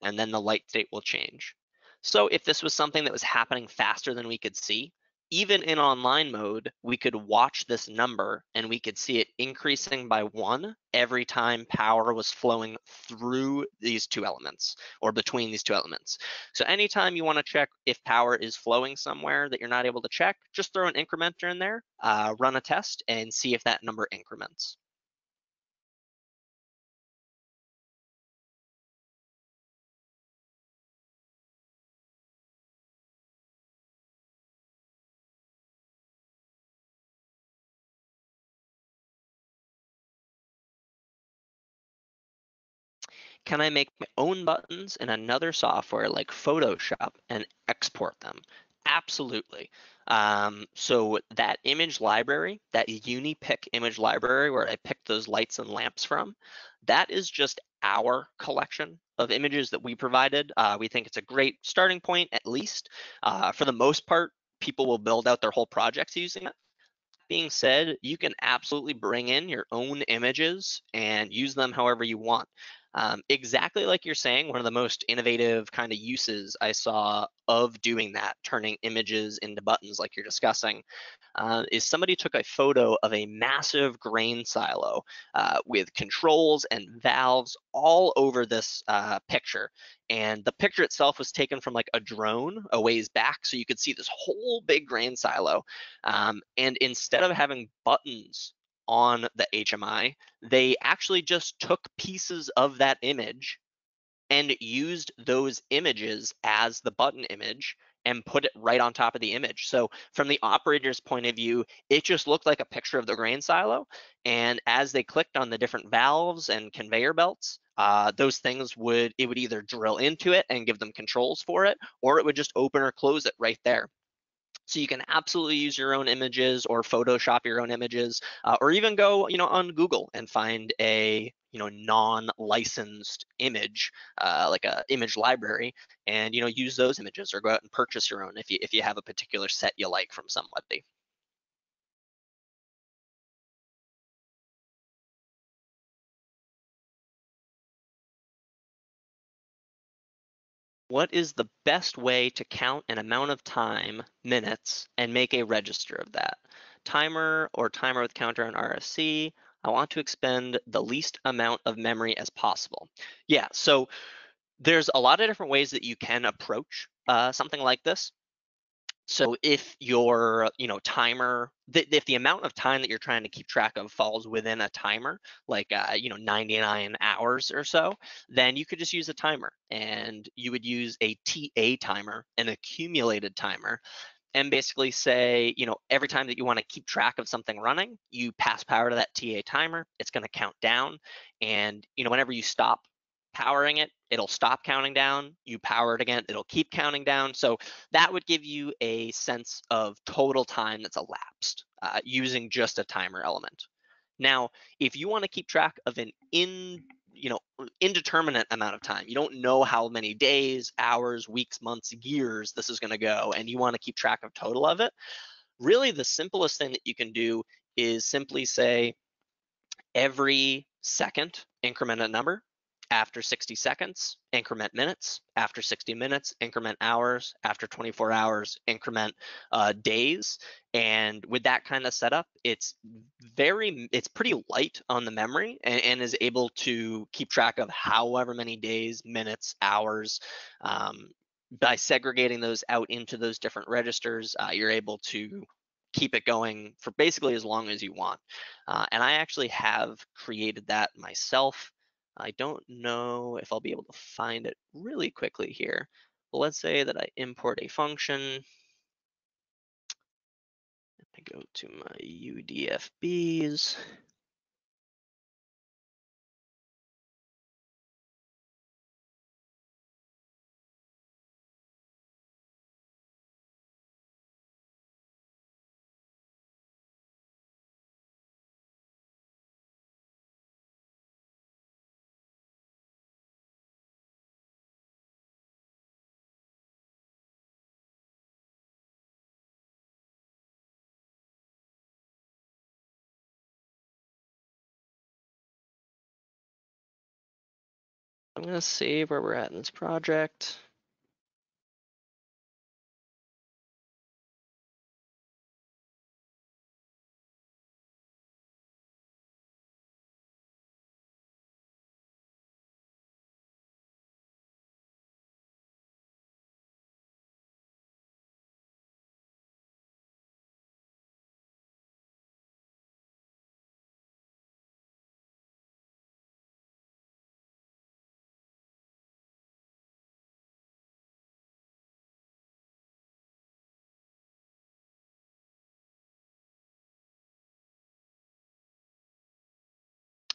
and then the light state will change. So if this was something that was happening faster than we could see, even in online mode, we could watch this number and we could see it increasing by 1 every time power was flowing through these two elements or between these two elements. So anytime you want to check if power is flowing somewhere that you're not able to check, just throw an incrementer in there, run a test and see if that number increments. Can I make my own buttons in another software like Photoshop and export them? Absolutely. So that image library, that UniPic image library where I picked those lights and lamps from, that is just our collection of images that we provided. We think it's a great starting point, at least. For the most part, people will build out their whole projects using it. Being said, you can absolutely bring in your own images and use them however you want. Exactly like you're saying, one of the most innovative kind of uses I saw of doing that, turning images into buttons like you're discussing, is somebody took a photo of a massive grain silo with controls and valves all over this picture. And the picture itself was taken from like a drone a ways back, so you could see this whole big grain silo. And instead of having buttons on the HMI, they actually just took pieces of that image and used those images as the button image and put it right on top of the image. So from the operator's point of view, it just looked like a picture of the grain silo. And as they clicked on the different valves and conveyor belts, those things would either drill into it and give them controls for it, or it would just open or close it right there. So you can absolutely use your own images or Photoshop your own images, or even go, on Google and find a, non-licensed image, like a image library, and, use those images, or go out and purchase your own if you have a particular set you like from somebody. What is the best way to count an amount of time, minutes, and make a register of that? Timer or timer with counter on RSC? I want to expend the least amount of memory as possible. Yeah, so there's a lot of different ways that you can approach something like this. So if your, timer, if the amount of time that you're trying to keep track of falls within a timer, like, 99 hours or so, then you could just use a timer, and you would use a TA timer, an accumulated timer, and basically say, every time that you want to keep track of something running, you pass power to that TA timer. It's going to count down, and, whenever you stop powering it, it'll stop counting down. You power it again, it'll keep counting down. So that would give you a sense of total time that's elapsed using just a timer element. Now, if you want to keep track of an indeterminate amount of time, you don't know how many days, hours, weeks, months, years this is going to go, and you want to keep track of total of it, really the simplest thing that you can do is simply say every second increment a number. After 60 seconds, increment minutes. After 60 minutes, increment hours. After 24 hours, increment days. And with that kind of setup, it's pretty light on the memory, and is able to keep track of however many days, minutes, hours. By segregating those out into those different registers, you're able to keep it going for basically as long as you want. And I actually have created that myself. I don't know if I'll be able to find it really quickly here. But let's say that I import a function. I go to my UDFBs. I'm going to save where we're at in this project.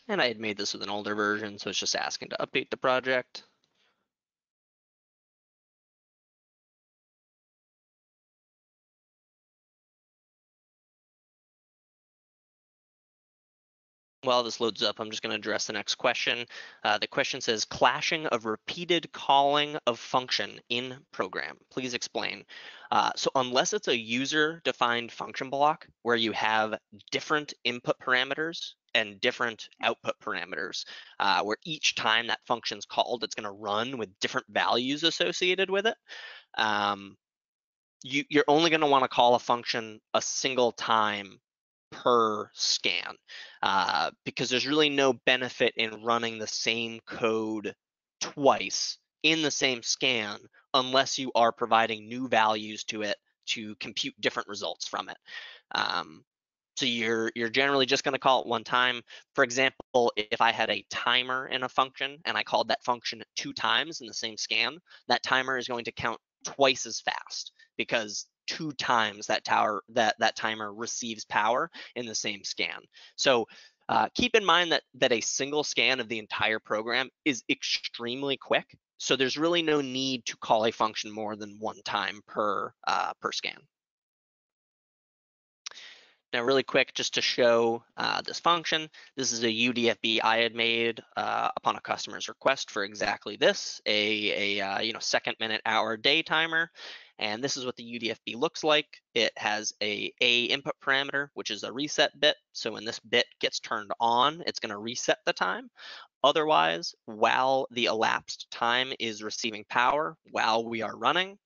And I had made this with an older version, so it's just asking to update the project. While this loads up, I'm just going to address the next question. The question says, clashing of repeated calling of function in program. Please explain. So unless it's a user-defined function block where you have different input parameters and different output parameters, where each time that function's called, it's going to run with different values associated with it, you're only going to want to call a function a single time per scan, because there's really no benefit in running the same code twice in the same scan unless you are providing new values to it to compute different results from it. So you're generally just going to call it one time. For example, if I had a timer in a function and I called that function 2 times in the same scan, that timer is going to count twice as fast because 2 times that timer receives power in the same scan. So keep in mind that a single scan of the entire program is extremely quick. So there's really no need to call a function more than 1 time per scan. Now, really quick, just to show this function, this is a UDFB I had made upon a customer's request for exactly this, a second, minute, hour, day timer. And this is what the UDFB looks like. It has a input parameter, which is a reset bit. So when this bit gets turned on, it's going to reset the time. Otherwise, while the elapsed time is receiving power, while we are running,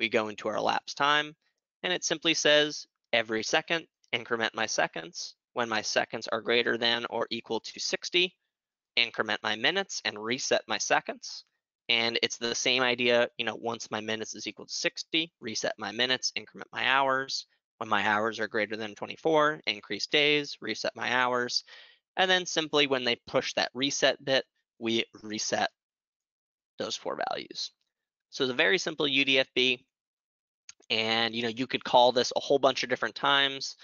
we go into our elapsed time, and it simply says every second, increment my seconds. When my seconds are greater than or equal to 60, increment my minutes and reset my seconds. And it's the same idea, you know, once my minutes is equal to 60, reset my minutes, increment my hours. When my hours are greater than 24, increase days, reset my hours. And then simply when they push that reset bit, we reset those four values. So it's a very simple UDFB. And, you know, you could call this a whole bunch of different times.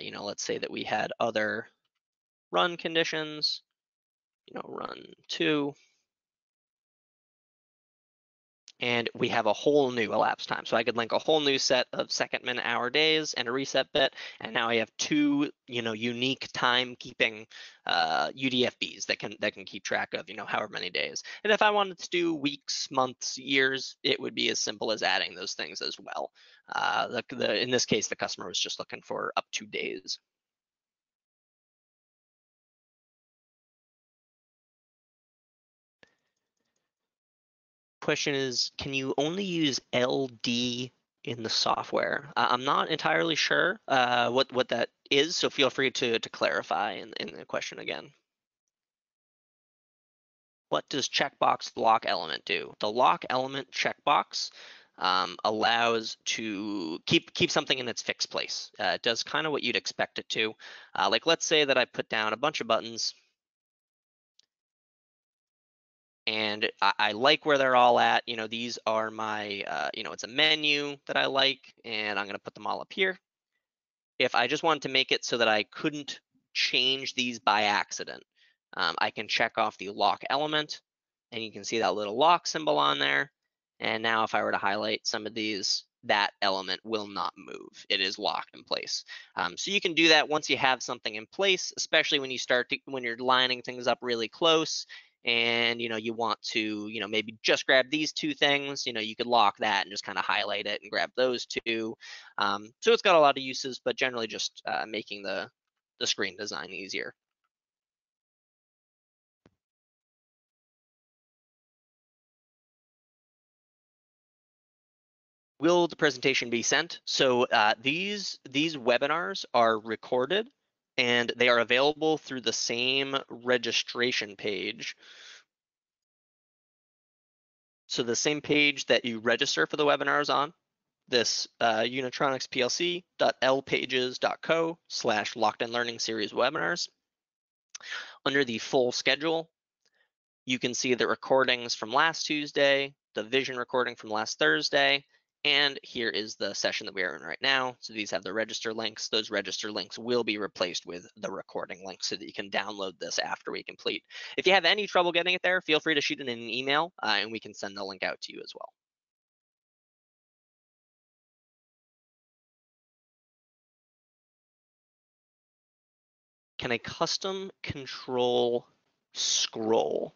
You know, let's say that we had other run conditions, you know, run two. And we have a whole new elapsed time. So I could link a whole new set of second, minute, hour, days and a reset bit. And now I have two, you know, unique timekeeping UDFBs that can keep track of, you know, however many days. And if I wanted to do weeks, months, years, it would be as simple as adding those things as well. In this case, the customer was just looking for up to days. Question is, can you only use LD in the software? I'm not entirely sure what that is, so feel free to clarify in the question again. What does checkbox lock element do? The lock element checkbox allows to keep something in its fixed place. It does kind of what you'd expect it to. Like, let's say that I put down a bunch of buttons, and I like where they're all at. You know, these are my, you know, it's a menu that I like, and I'm going to put them all up here. If I just wanted to make it so that I couldn't change these by accident, I can check off the lock element, and you can see that little lock symbol on there. And now if I were to highlight some of these, that element will not move. It is locked in place. So you can do that once you have something in place, especially when you start to, when you're lining things up really close. And, you know, you want to, you know, maybe just grab these two things, you know, you could lock that and just kind of highlight it and grab those two. So it's got a lot of uses, but generally just making the screen design easier. Will the presentation be sent? So these webinars are recorded, and they are available through the same registration page. So the same page that you register for the webinars on, this unitronicsplc.lpages.co/locked-in learning series webinars. Under the full schedule, you can see the recordings from last Tuesday, the vision recording from last Thursday, and here is the session that we are in right now. So these have the register links. Those register links will be replaced with the recording links so that you can download this after we complete. If you have any trouble getting it there, feel free to shoot it in an email and we can send the link out to you as well. Can a custom control scroll?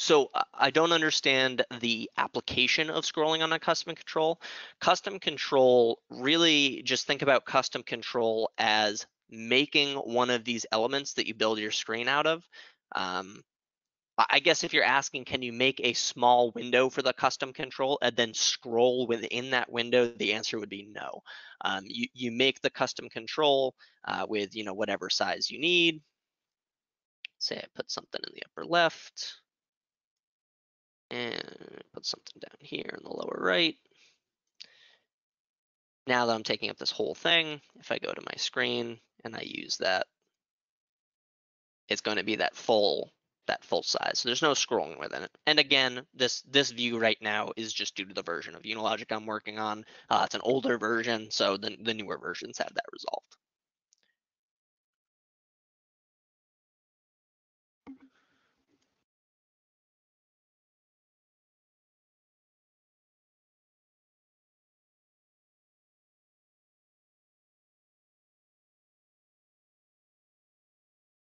So I don't understand the application of scrolling on a custom control. Custom control, really just think about custom control as making one of these elements that you build your screen out of. I guess if you're asking, can you make a small window for the custom control and then scroll within that window? The answer would be no. You make the custom control with, you know, whatever size you need. Say I put something in the upper left, and put something down here in the lower right. Now that I'm taking up this whole thing, if I go to my screen and I use that, it's going to be that full size. So there's no scrolling within it. And again, this view right now is just due to the version of Unilogic I'm working on. It's an older version, so the newer versions have that resolved.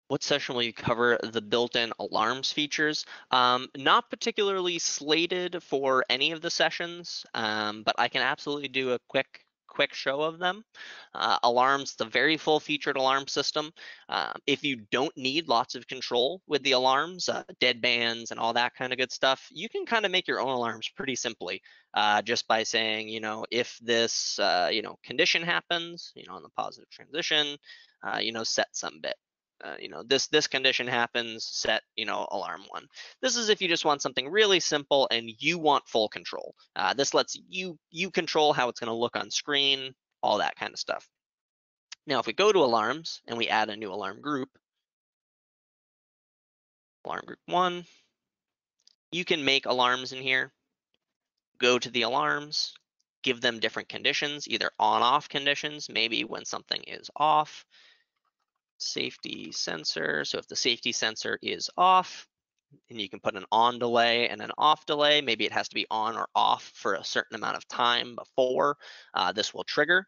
What session will you cover the built-in alarms features? Not particularly slated for any of the sessions, but I can absolutely do a quick show of them. Alarms, the very full featured alarm system. If you don't need lots of control with the alarms, dead bands and all that kind of good stuff, you can kind of make your own alarms pretty simply just by saying, you know, if this, you know, condition happens, you know, on the positive transition, you know, set some bit. You know, this condition happens, set, you know, alarm one. This is if you just want something really simple and you want full control. This lets you control how it's going to look on screen, all that kind of stuff. Now, if we go to alarms and we add a new alarm group one, you can make alarms in here, go to the alarms, give them different conditions, either on/off conditions, maybe when something is off. Safety sensor, so if the safety sensor is off, and you can put an on delay and an off delay, maybe it has to be on or off for a certain amount of time before this will trigger.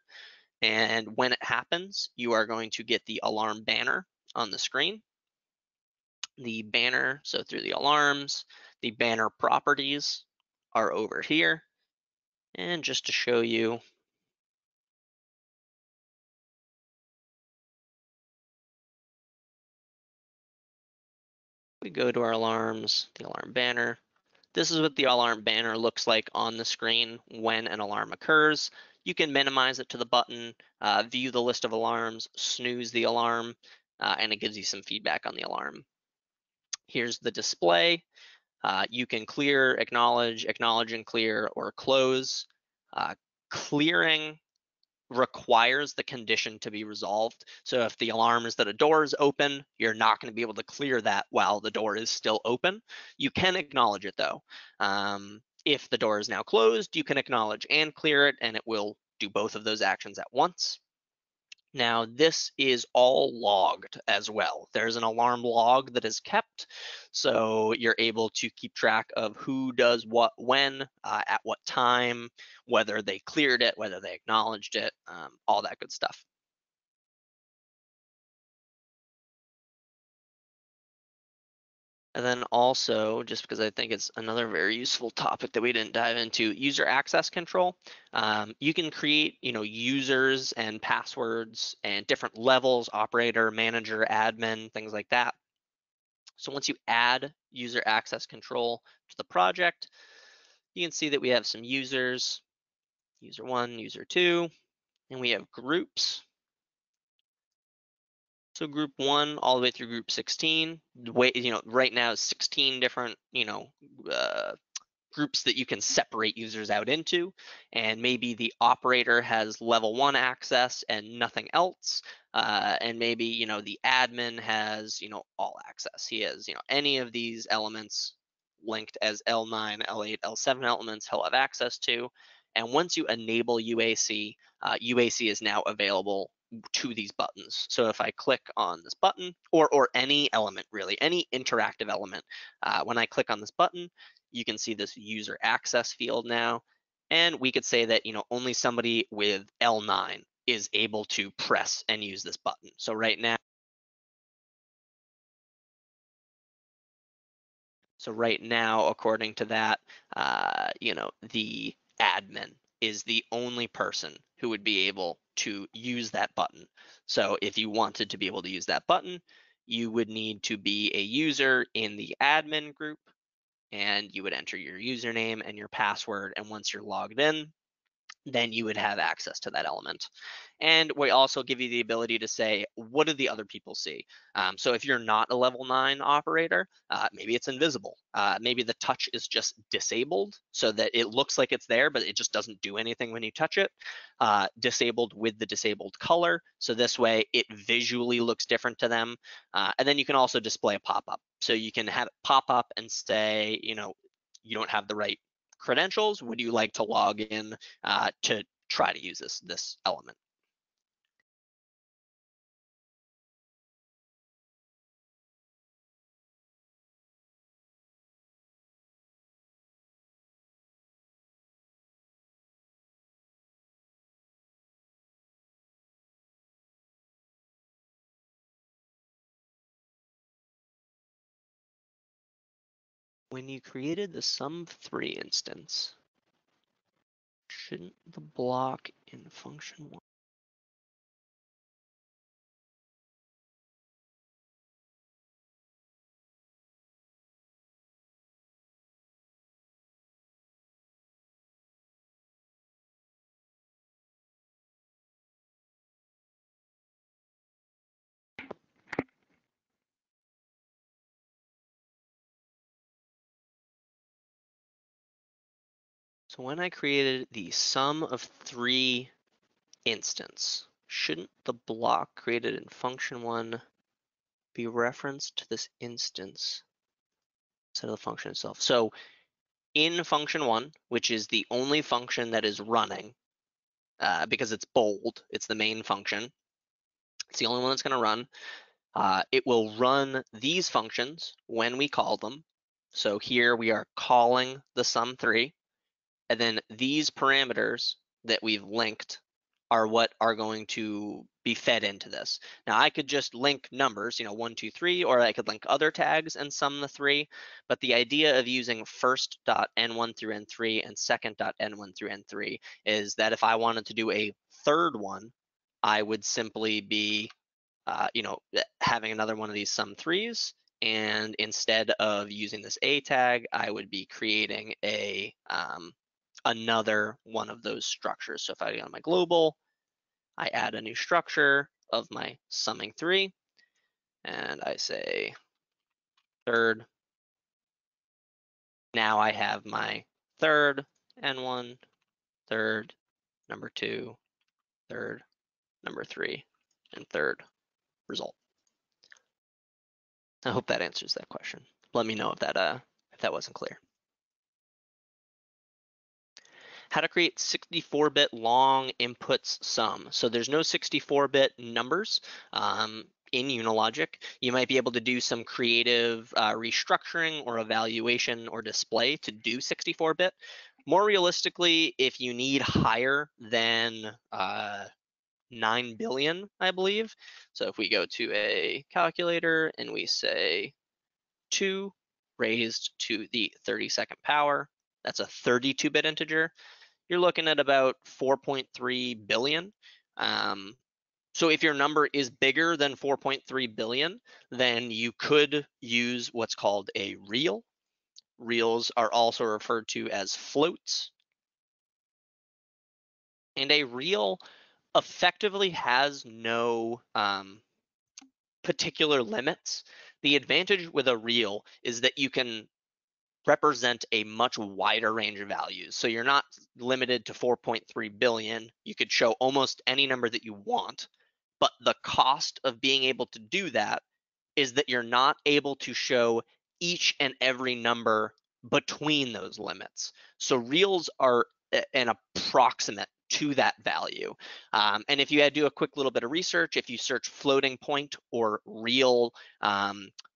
And when it happens, you are going to get the alarm banner on the screen. The banner, so through the alarms, the banner properties are over here. And just to show you, we go to our alarms, the alarm banner. This is what the alarm banner looks like on the screen when an alarm occurs. You can minimize it to the button, view the list of alarms, snooze the alarm, and it gives you some feedback on the alarm. Here's the display. You can clear, acknowledge and clear, or close. Clearing requires the condition to be resolved. So if the alarm is that a door is open, you're not going to be able to clear that while the door is still open. You can acknowledge it though. If the door is now closed, you can acknowledge and clear it, and it will do both of those actions at once. Now, this is all logged as well. There's an alarm log that is kept, so you're able to keep track of who does what, when, at what time, whether they cleared it, whether they acknowledged it, all that good stuff. And then also, just because I think it's another very useful topic that we didn't dive into, user access control. You can create, you know, users and passwords and different levels, operator, manager, admin, things like that. So once you add user access control to the project, you can see that we have some users, user one, user two, and we have groups. So group one all the way through group 16, you know, right now 16 different, you know, groups that you can separate users out into. And maybe the operator has level one access and nothing else. And maybe, you know, the admin has, you know, all access. He has, you know, any of these elements linked as L9, L8, L7 elements he'll have access to. And once you enable UAC, UAC is now available to these buttons. So if I click on this button, or any element really, any interactive element, when I click on this button, you can see this user access field now, and we could say that, you know, only somebody with L9 is able to press and use this button. So right now, according to that, you know, the admin is the only person who would be able to use that button. So if you wanted to be able to use that button, you would need to be a user in the admin group, and you would enter your username and your password. And once you're logged in, then you would have access to that element. And we also give you the ability to say, what do the other people see? So if you're not a level 9 operator, maybe it's invisible. Maybe the touch is just disabled so that it looks like it's there, but it just doesn't do anything when you touch it. Disabled with the disabled color. So this way it visually looks different to them. And then you can also display a pop-up. So you can have it pop up and say, you know, you don't have the right credentials, would you like to log in to try to use this element? when you created the sum3 instance, shouldn't the block in function one? So when I created the sum of three instance, shouldn't the block created in function one be referenced to this instance instead of the function itself? So in function one, which is the only function that is running because it's bold, it's the main function, it's the only one that's going to run. It will run these functions when we call them. So here we are calling the sum three. And then these parameters that we've linked are what are going to be fed into this. Now I could just link numbers, 1, 2, 3, or I could link other tags and sum the three. But the idea of using first.n1 through n3 and second.n1 through n3 is that if I wanted to do a third one, I would simply be, having another one of these sum threes. And instead of using this a tag, I would be creating a another one of those structures. So if I go on my global, I add a new structure of my summing three, and I say third. Now I have my third n1, third number two, third number three, and third result. I hope that answers that question. Let me know if that wasn't clear. How to create 64-bit long inputs sum. So there's no 64-bit numbers in Unilogic. You might be able to do some creative restructuring or evaluation or display to do 64-bit. More realistically, if you need higher than 9 billion, I believe. So if we go to a calculator and we say 2 raised to the 32nd power, that's a 32-bit integer. You're looking at about 4.3 billion. So if your number is bigger than 4.3 billion, then you could use what's called a real. Reals are also referred to as floats. And a real effectively has no particular limits. The advantage with a real is that you can represent a much wider range of values. So you're not limited to 4.3 billion. You could show almost any number that you want, but the cost of being able to do that is that you're not able to show each and every number between those limits. So reals are an approximate to that value. And if you had to do a quick little bit of research, if you search floating point or real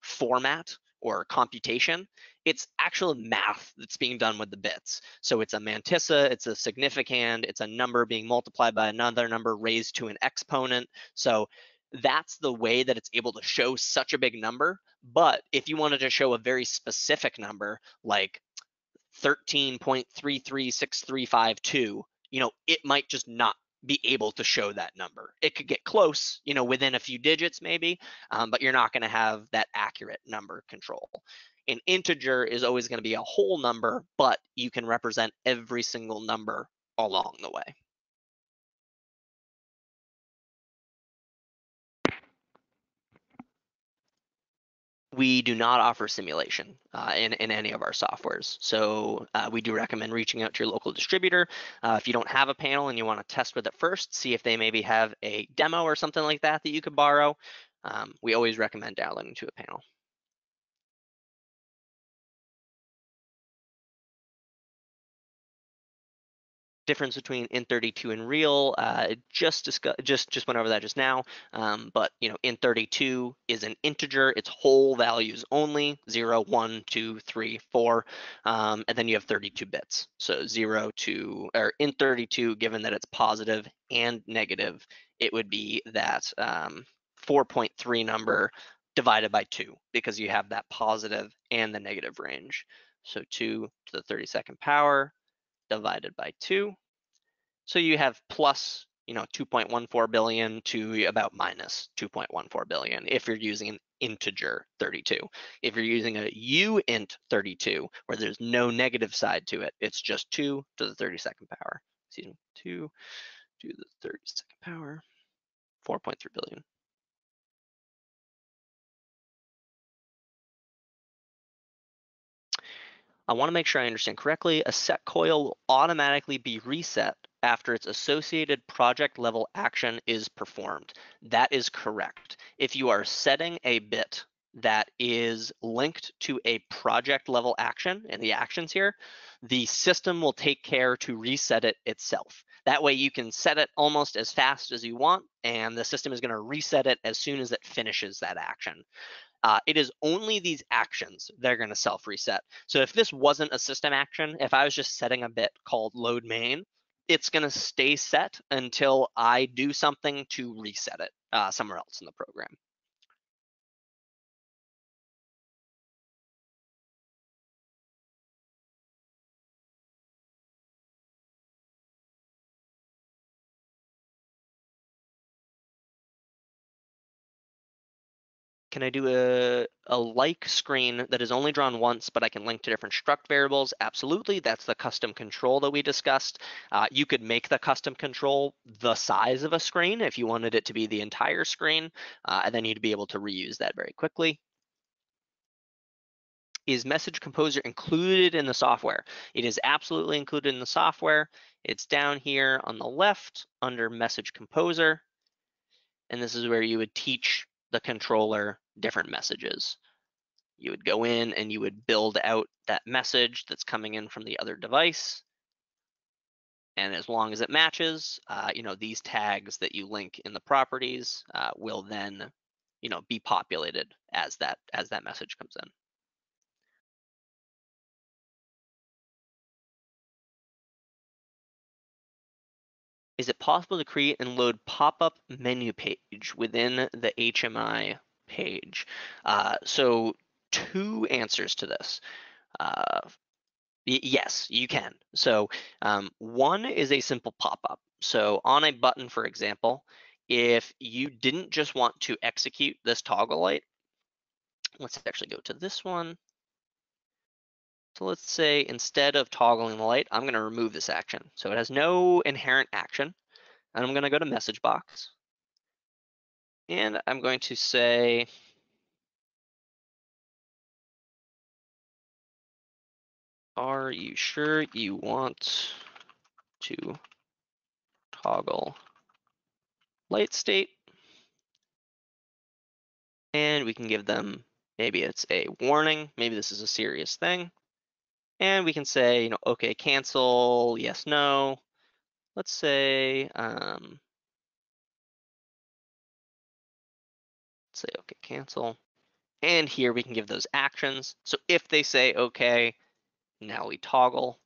format or computation, it's actual math that's being done with the bits. So it's a mantissa, it's a significand, it's a number being multiplied by another number raised to an exponent. So that's the way that it's able to show such a big number. But if you wanted to show a very specific number, like 13.336352, it might just not be able to show that number. It could get close, within a few digits maybe, but you're not going to have that accurate number control. An integer is always going to be a whole number, but you can represent every single number along the way. We do not offer simulation in any of our softwares. So we do recommend reaching out to your local distributor. If you don't have a panel and you want to test with it first, see if they maybe have a demo or something like that that you could borrow. We always recommend downloading to a panel. Difference between int32 and real, just went over that just now, but int32 is an integer, it's whole values only, 0, 1, 2, 3, 4, and then you have 32 bits. So int32, given that it's positive and negative, it would be that 4.3 number divided by 2 because you have that positive and the negative range. So 2 to the 32nd power divided by 2. So you have plus, 2.14 billion to about minus 2.14 billion if you're using an integer 32. If you're using a uint 32, where there's no negative side to it, it's just 2 to the 32nd power. Excuse me, 2 to the 32nd power, 4.3 billion. I want to make sure I understand correctly. A set coil will automatically be reset after its associated project level action is performed. That is correct. If you are setting a bit that is linked to a project level action and the actions here, the system will take care to reset it itself. That way you can set it almost as fast as you want, and the system is going to reset it as soon as it finishes that action. It is only these actions that are going to self-reset. So if this wasn't a system action, if I was just setting a bit called load main, it's going to stay set until I do something to reset it somewhere else in the program. Can I do a like screen that is only drawn once, but I can link to different struct variables? Absolutely, that's the custom control that we discussed. You could make the custom control the size of a screen if you wanted it to be the entire screen, and then you'd be able to reuse that very quickly. Is Message Composer included in the software? It is absolutely included in the software. It's down here on the left under Message Composer, and this is where you would teach the controller different messages. You would go in and you would build out that message that's coming in from the other device. And as long as it matches, these tags that you link in the properties will then, be populated as that message comes in. Is it possible to create and load pop-up menu page within the HMI page? So two answers to this. Yes, you can. So one is a simple pop-up. So on a button, for example, if you didn't just want to execute this toggle light, let's actually go to this one. So let's say instead of toggling the light, I'm going to remove this action. So it has no inherent action. And I'm going to go to message box. And I'm going to say, are you sure you want to toggle light state? And we can give them, maybe it's a warning. Maybe this is a serious thing. And we can say, okay, cancel, yes, no. Let's say, okay, cancel. And here we can give those actions. So if they say, okay, now we toggle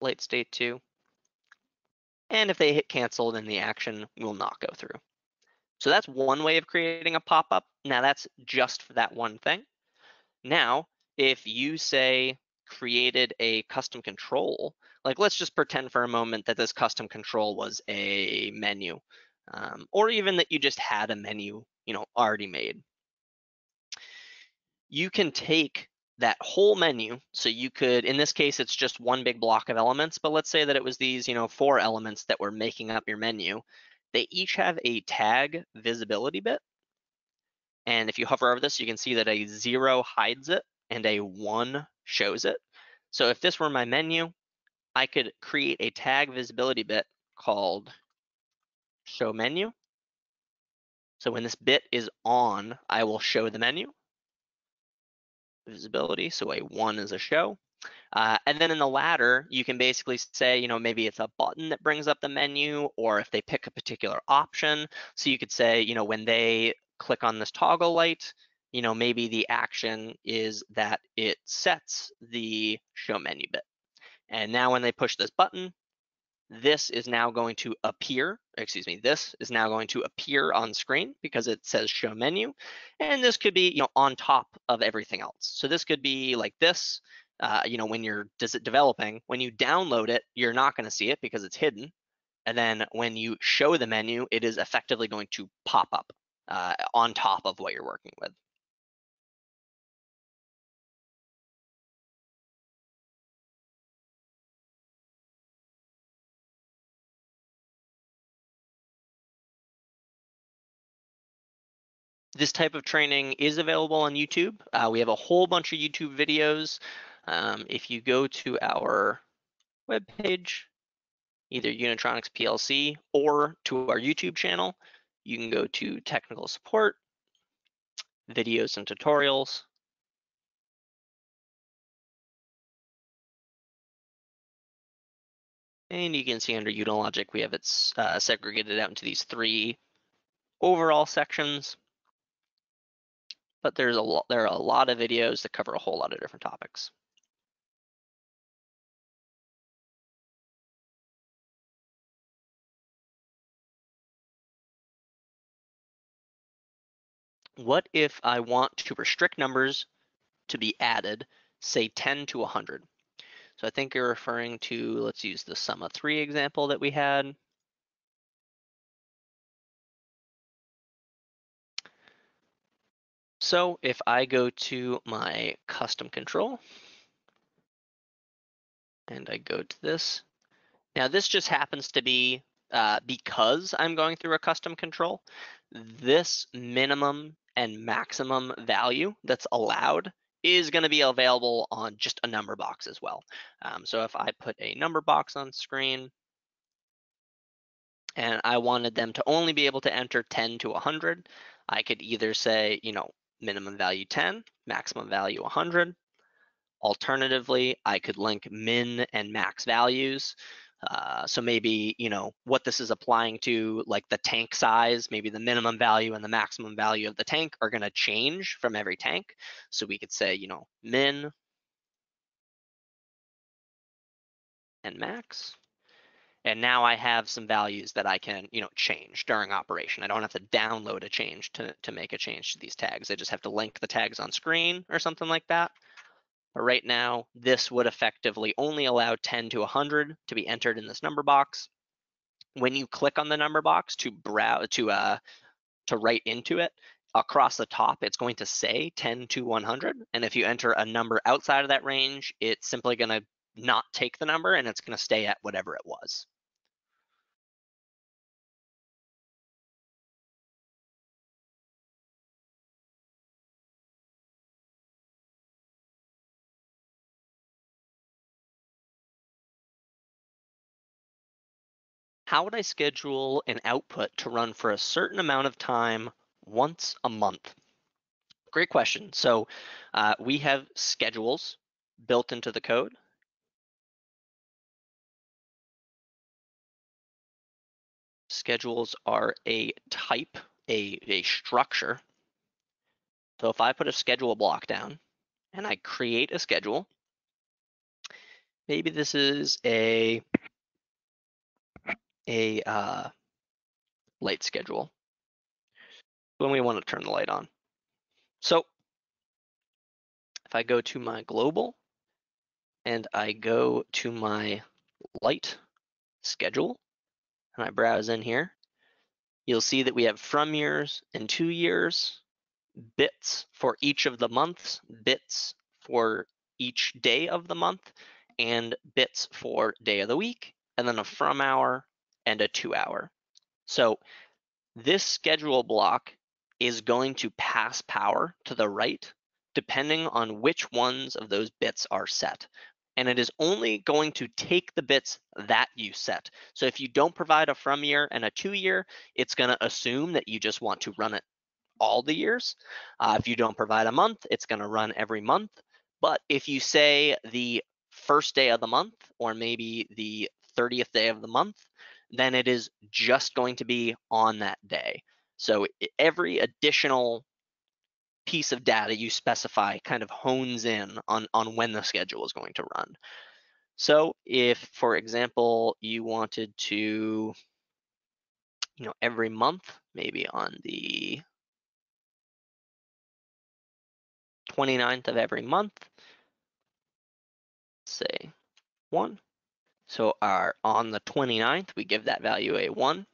light state to. And if they hit cancel, then the action will not go through. So that's one way of creating a pop-up. Now that's just for that one thing. Now, if you say created a custom control, like let's just pretend for a moment that this custom control was a menu, or even that you just had a menu, already made. You can take that whole menu. So you could, in this case, it's just one big block of elements, but let's say that it was these, 4 elements that were making up your menu. They each have a tag visibility bit. And if you hover over this, you can see that a 0 hides it and a 1 shows it. So if this were my menu, I could create a tag visibility bit called show menu. So when this bit is on, I will show the menu visibility. So a 1 is a show. And then in the ladder, you can basically say, maybe it's a button that brings up the menu, or if they pick a particular option. So you could say, when they click on this toggle light, maybe the action is that it sets the show menu bit. And now when they push this button, This is now going to appear, this is now going to appear on screen because it says show menu. And this could be, on top of everything else. So this could be like this, when you're developing, when you download it, you're not going to see it because it's hidden. And then when you show the menu, it is effectively going to pop up on top of what you're working with. This type of training is available on YouTube. We have a whole bunch of YouTube videos. If you go to our webpage, either Unitronics PLC or to our YouTube channel, you can go to technical support, videos and tutorials. And you can see under Unilogic, we have it's segregated out into these three overall sections. But there's a lot, there are a lot of videos that cover a whole lot of different topics. What if I want to restrict numbers to be added, say 10 to 100? So I think you're referring to, let's use the sum of 3 example that we had. So if I go to my custom control and I go to this, now this just happens to be because I'm going through a custom control, this minimum and maximum value that's allowed is going to be available on just a number box as well. So if I put a number box on screen and I wanted them to only be able to enter 10 to 100, I could either say, minimum value 10, maximum value 100. Alternatively, I could link min and max values. So maybe, what this is applying to, like the tank size, maybe the minimum value and the maximum value of the tank are going to change from every tank. So we could say, min and max. And now I have some values that I can, change during operation. I don't have to download a change to make a change to these tags. I just have to link the tags on screen or something like that. But right now, this would effectively only allow 10 to 100 to be entered in this number box. When you click on the number box to browse to write into it, across the top, it's going to say 10 to 100. And if you enter a number outside of that range, it's simply going to not take the number and it's going to stay at whatever it was. How would I schedule an output to run for a certain amount of time once a month? Great question. So we have schedules built into the code. Schedules are a type, a structure. So if I put a schedule block down and I create a schedule, maybe this is a light schedule when we want to turn the light on. So if I go to my global and I go to my light schedule, and I browse in here, you'll see that we have from years and 2 years, bits for each of the months, bits for each day of the month, and bits for day of the week, and then a from hour and a 2 hour. So this schedule block is going to pass power to the right depending on which ones of those bits are set. And it is only going to take the bits that you set. So if you don't provide a from year and a 2 year, it's going to assume that you just want to run it all the years. If you don't provide a month, it's going to run every month. But if you say the first day of the month or maybe the 30th day of the month, then it is just going to be on that day. So every additional piece of data you specify kind of hones in on when the schedule is going to run. So if, for example, you wanted to, every month, maybe on the 29th of every month, say 1. So our on the 29th, we give that value a 1.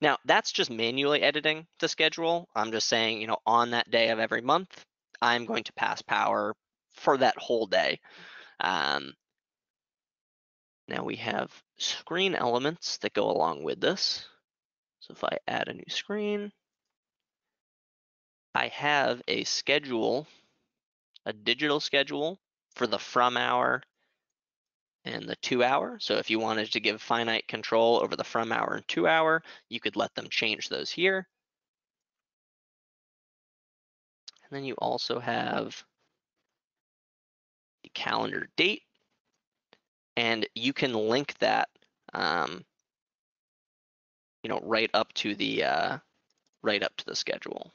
Now that's just manually editing the schedule. I'm just saying, on that day of every month, I'm going to pass power for that whole day. Now we have screen elements that go along with this. So if I add a new screen, I have a schedule, a digital schedule for the from hour and the 2 hour. So if you wanted to give finite control over the from hour and 2 hour, you could let them change those here. And then you also have the calendar date, and you can link that, right up to the schedule.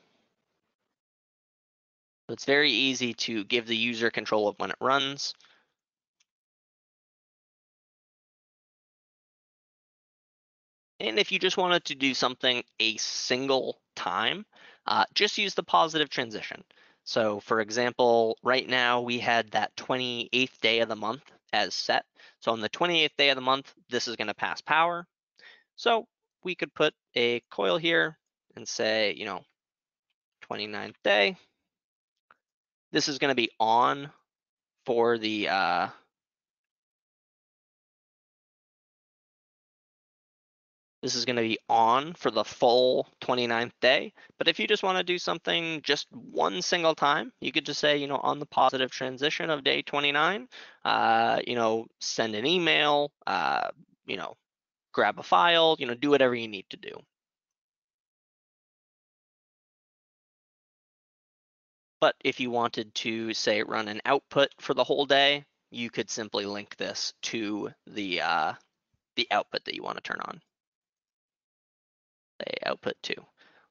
So it's very easy to give the user control of when it runs. And if you just wanted to do something a single time, just use the positive transition. So for example, right now we had that 28th day of the month as set. So on the 28th day of the month, this is going to pass power. So we could put a coil here and say, 29th day. This is going to be on for the This is going to be on for the full 29th day. But if you just want to do something just one single time, you could just say, on the positive transition of day 29, send an email, grab a file, do whatever you need to do. But if you wanted to, say, run an output for the whole day, you could simply link this to the output that you want to turn on. Output 2.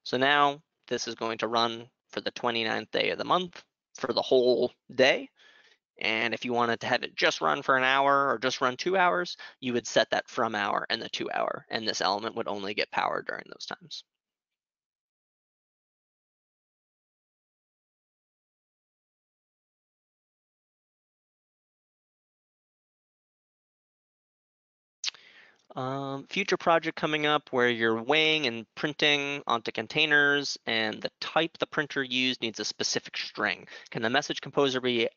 So now this is going to run for the 29th day of the month for the whole day. And if you wanted to have it just run for an hour or just run 2 hours, you would set that from hour and the 2 hour, and this element would only get power during those times. Future project coming up where you're weighing and printing onto containers, and the type the printer used needs a specific string. Can the message composer be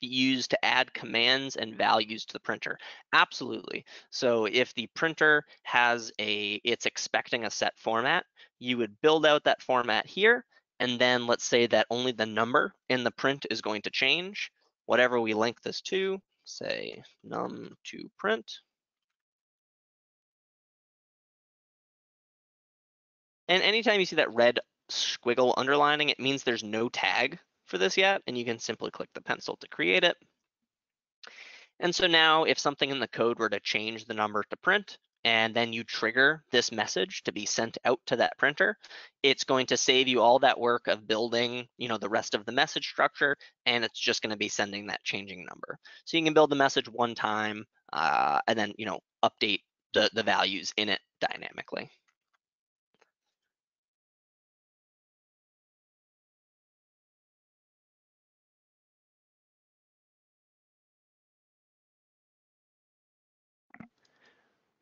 used to add commands and values to the printer? Absolutely. So if the printer has it's expecting a set format, you would build out that format here. And then let's say that only the number in the print is going to change. Whatever we link this to, say num to print. And anytime you see that red squiggle underlining, it means there's no tag for this yet, and you can simply click the pencil to create it. And so now if something in the code were to change the number to print, and then you trigger this message to be sent out to that printer, it's going to save you all that work of building, the rest of the message structure, and it's just going to be sending that changing number. So you can build the message one time, and then, update the values in it dynamically.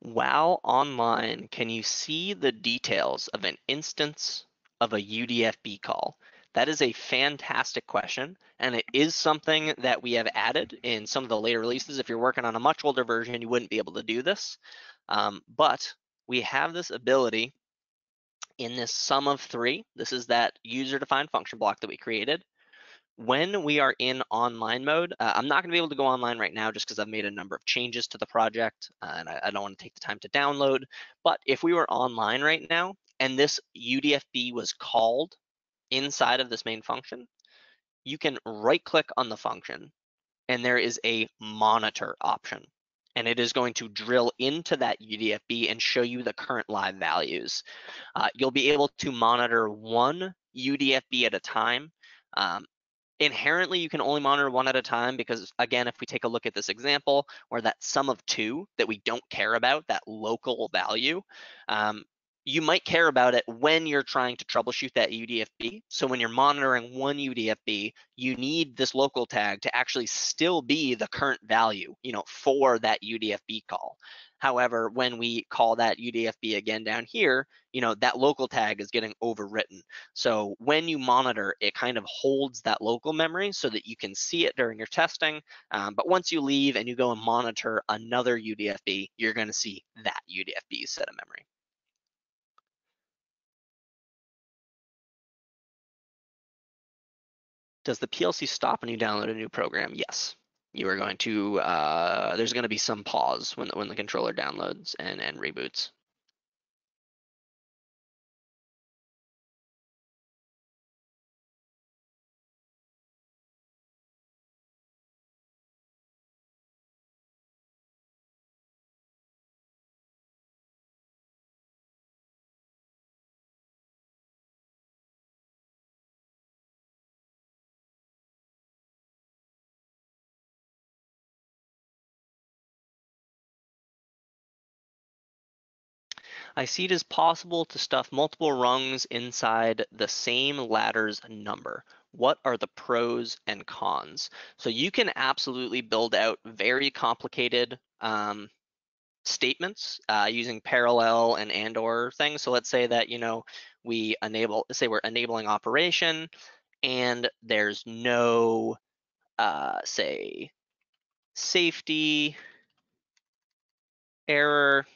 While online, can you see the details of an instance of a UDFB call? That is a fantastic question, and it is something that we have added in some of the later releases. If you're working on a much older version, you wouldn't be able to do this, but we have this ability in this sum of 3. This is that user-defined function block that we created. When we are in online mode, I'm not going to be able to go online right now just because I've made a number of changes to the project, and I don't want to take the time to download. But if we were online right now and this UDFB was called inside of this main function, you can right click on the function and there is a monitor option, and it is going to drill into that UDFB and show you the current live values. You'll be able to monitor one UDFB at a time. Inherently, you can only monitor one at a time because, again, if we take a look at this example or that sum of two that we don't care about, that local value, you might care about it when you're trying to troubleshoot that UDFB. So when you're monitoring one UDFB, you need this local tag to actually still be the current value, you know, for that UDFB call. However, when we call that UDFB again down here, you know, that local tag is getting overwritten. So when you monitor, it kind of holds that local memory so that you can see it during your testing. But once you leave and you go and monitor another UDFB, you're going to see that UDFB set of memory. Does the PLC stop when you download a new program? Yes. You are going to, there's going to be some pause when the controller downloads and reboots. I see it as possible to stuff multiple rungs inside the same ladder's number. What are the pros and cons? So you can absolutely build out very complicated statements using parallel and or things. So let's say that, you know, we enable, say we're enabling operation and there's no, say, safety error.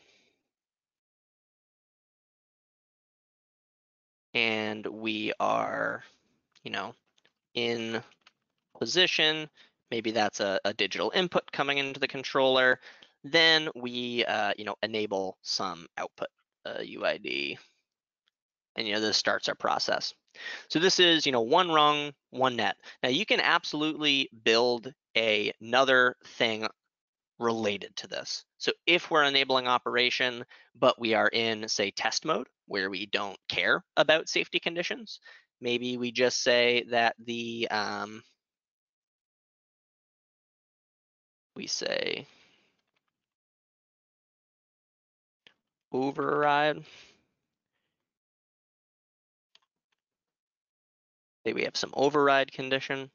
And we are, you know, in position, maybe that's a digital input coming into the controller, then we, you know, enable some output, UID, and, you know, this starts our process. So this is, you know, one rung, one net. Now you can absolutely build another thing related to this. So if we're enabling operation, but we are in, say, test mode, where we don't care about safety conditions. Maybe we just say that the, we say override. Say we have some override condition.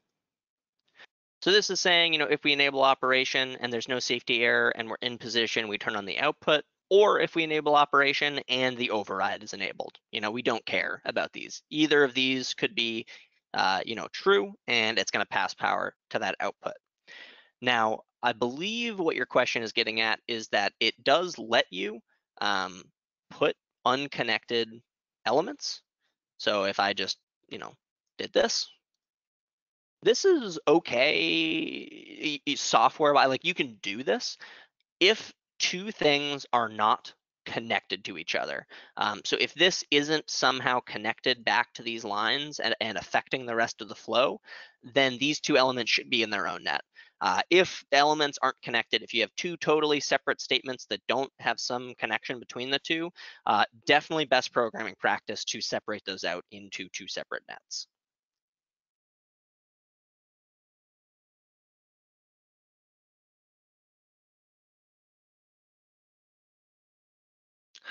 So this is saying, you know, if we enable operation and there's no safety error and we're in position, we turn on the output. Or if we enable operation and the override is enabled, you know, we don't care about these. Either of these could be, you know, true, and it's going to pass power to that output. Now, I believe what your question is getting at is that it does let you put unconnected elements. So if I just, you know, did this. This is okay software, like you can do this if two things are not connected to each other. So if this isn't somehow connected back to these lines and affecting the rest of the flow, then these two elements should be in their own net. If elements aren't connected, if you have two totally separate statements that don't have some connection between the two, definitely best programming practice to separate those out into two separate nets.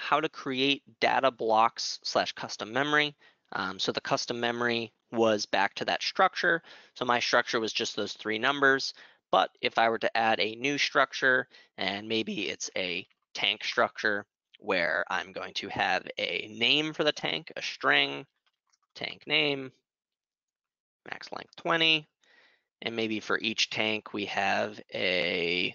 How to create data blocks / custom memory. So the custom memory was back to that structure. So my structure was just those three numbers. But if I were to add a new structure, and maybe it's a tank structure where I'm going to have a name for the tank, a string, tank name, max length 20. And maybe for each tank, we have a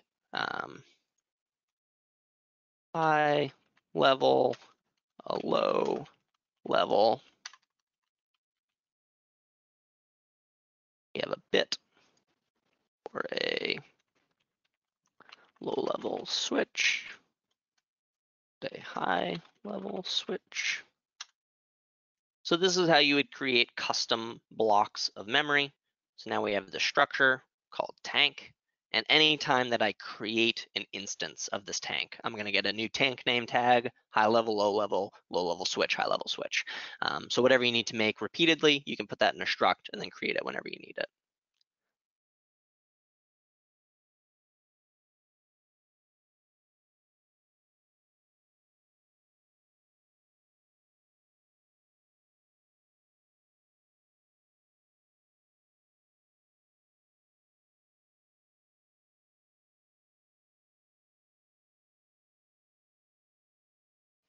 high level, a low level, we have a bit or a low level switch, a high level switch. So this is how you would create custom blocks of memory. So now we have the structure called tank. And any time that I create an instance of this tank, I'm going to get a new tank name tag, high level, low level, low level switch, high level switch. So whatever you need to make repeatedly, you can put that in a struct and then create it whenever you need it.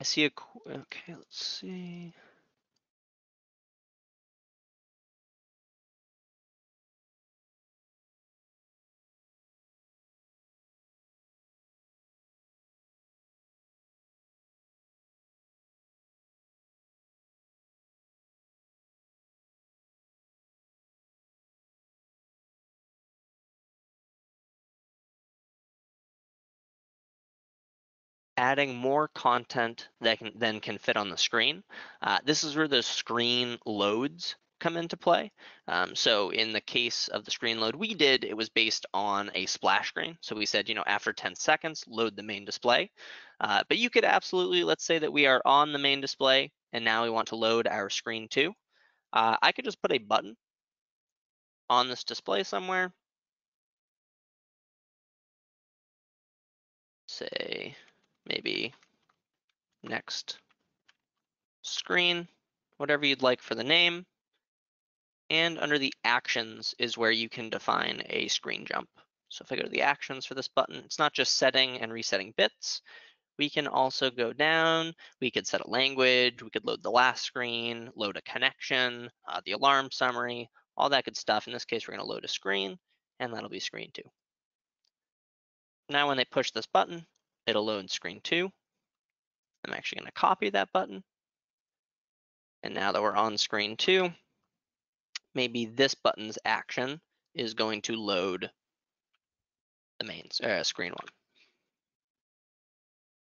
I see a, okay, let's see. Adding more content that can, than can fit on the screen. This is where the screen loads come into play. So in the case of the screen load we did, it was based on a splash screen. So we said, you know, after 10 seconds, load the main display. But you could absolutely, let's say that we are on the main display and now we want to load our screen too. I could just put a button on this display somewhere. Say, maybe next screen, whatever you'd like for the name. And under the actions is where you can define a screen jump. So if I go to the actions for this button, it's not just setting and resetting bits. We can also go down, we could set a language, we could load the last screen, load a connection, the alarm summary, all that good stuff. In this case, we're gonna load a screen and that'll be screen 2. Now, when they push this button, it'll load screen 2. I'm actually going to copy that button. And now that we're on screen 2, maybe this button's action is going to load the main screen 1.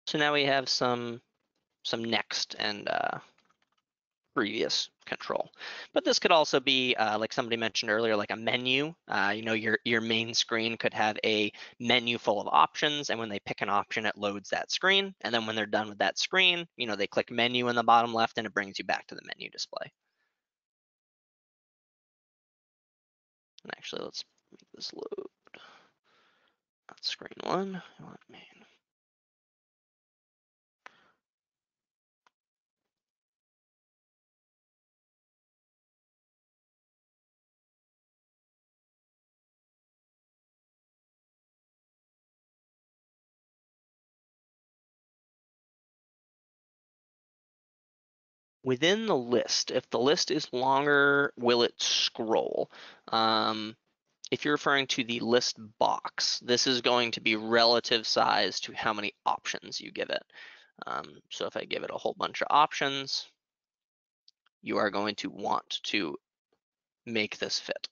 So now we have some next and previous control. But this could also be like somebody mentioned earlier, like a menu. You know, your main screen could have a menu full of options, and when they pick an option, it loads that screen. And then when they're done with that screen, you know, they click menu in the bottom left, and it brings you back to the menu display. And actually, let's make this load. Not screen 1. I want main. Within the list, if the list is longer, will it scroll? If you're referring to the list box, this is going to be relative size to how many options you give it. So if I give it a whole bunch of options, you are going to want to make this fit.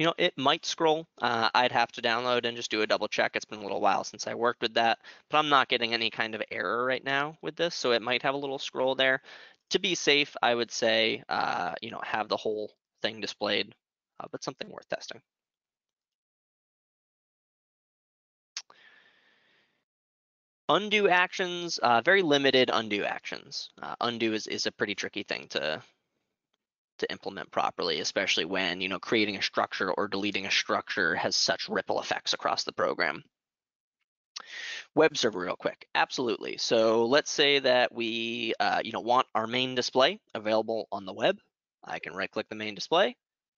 You know, it might scroll. I'd have to download and just do a double check. It's been a little while since I worked with that, but I'm not getting any kind of error right now with this. So it might have a little scroll there. To be safe, I would say, you know, have the whole thing displayed, but something worth testing. Undo actions, very limited undo actions. Undo is a pretty tricky thing to implement properly, especially when, you know, creating a structure or deleting a structure has such ripple effects across the program. Web server real quick, absolutely. So let's say that we, you know, want our main display available on the web. I can right click the main display,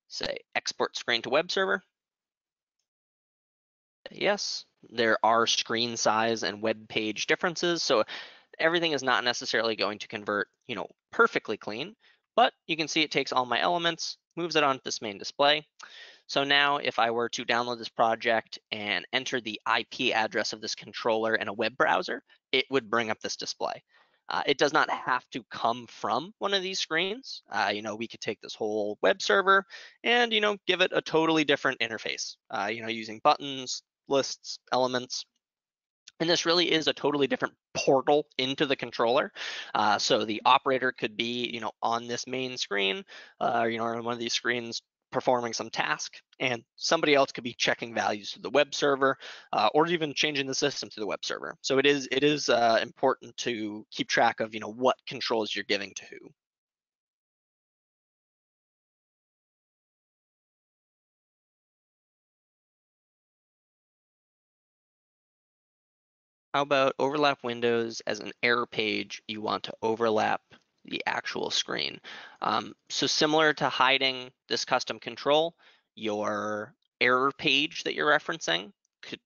say export screen to web server. Yes, there are screen size and web page differences. So everything is not necessarily going to convert, you know, perfectly clean. But you can see it takes all my elements, moves it onto this main display. So now if I were to download this project and enter the IP address of this controller in a web browser, it would bring up this display. It does not have to come from one of these screens. You know, we could take this whole web server and, you know, give it a totally different interface, you know, using buttons, lists, elements. And this really is a totally different portal into the controller. So the operator could be, you know, on this main screen, you know, on one of these screens performing some task, and somebody else could be checking values to the web server, or even changing the system to the web server. So it is important to keep track of, you know, what controls you're giving to who. How about overlap windows as an error page? You want to overlap the actual screen. So similar to hiding this custom control, your error page that you're referencing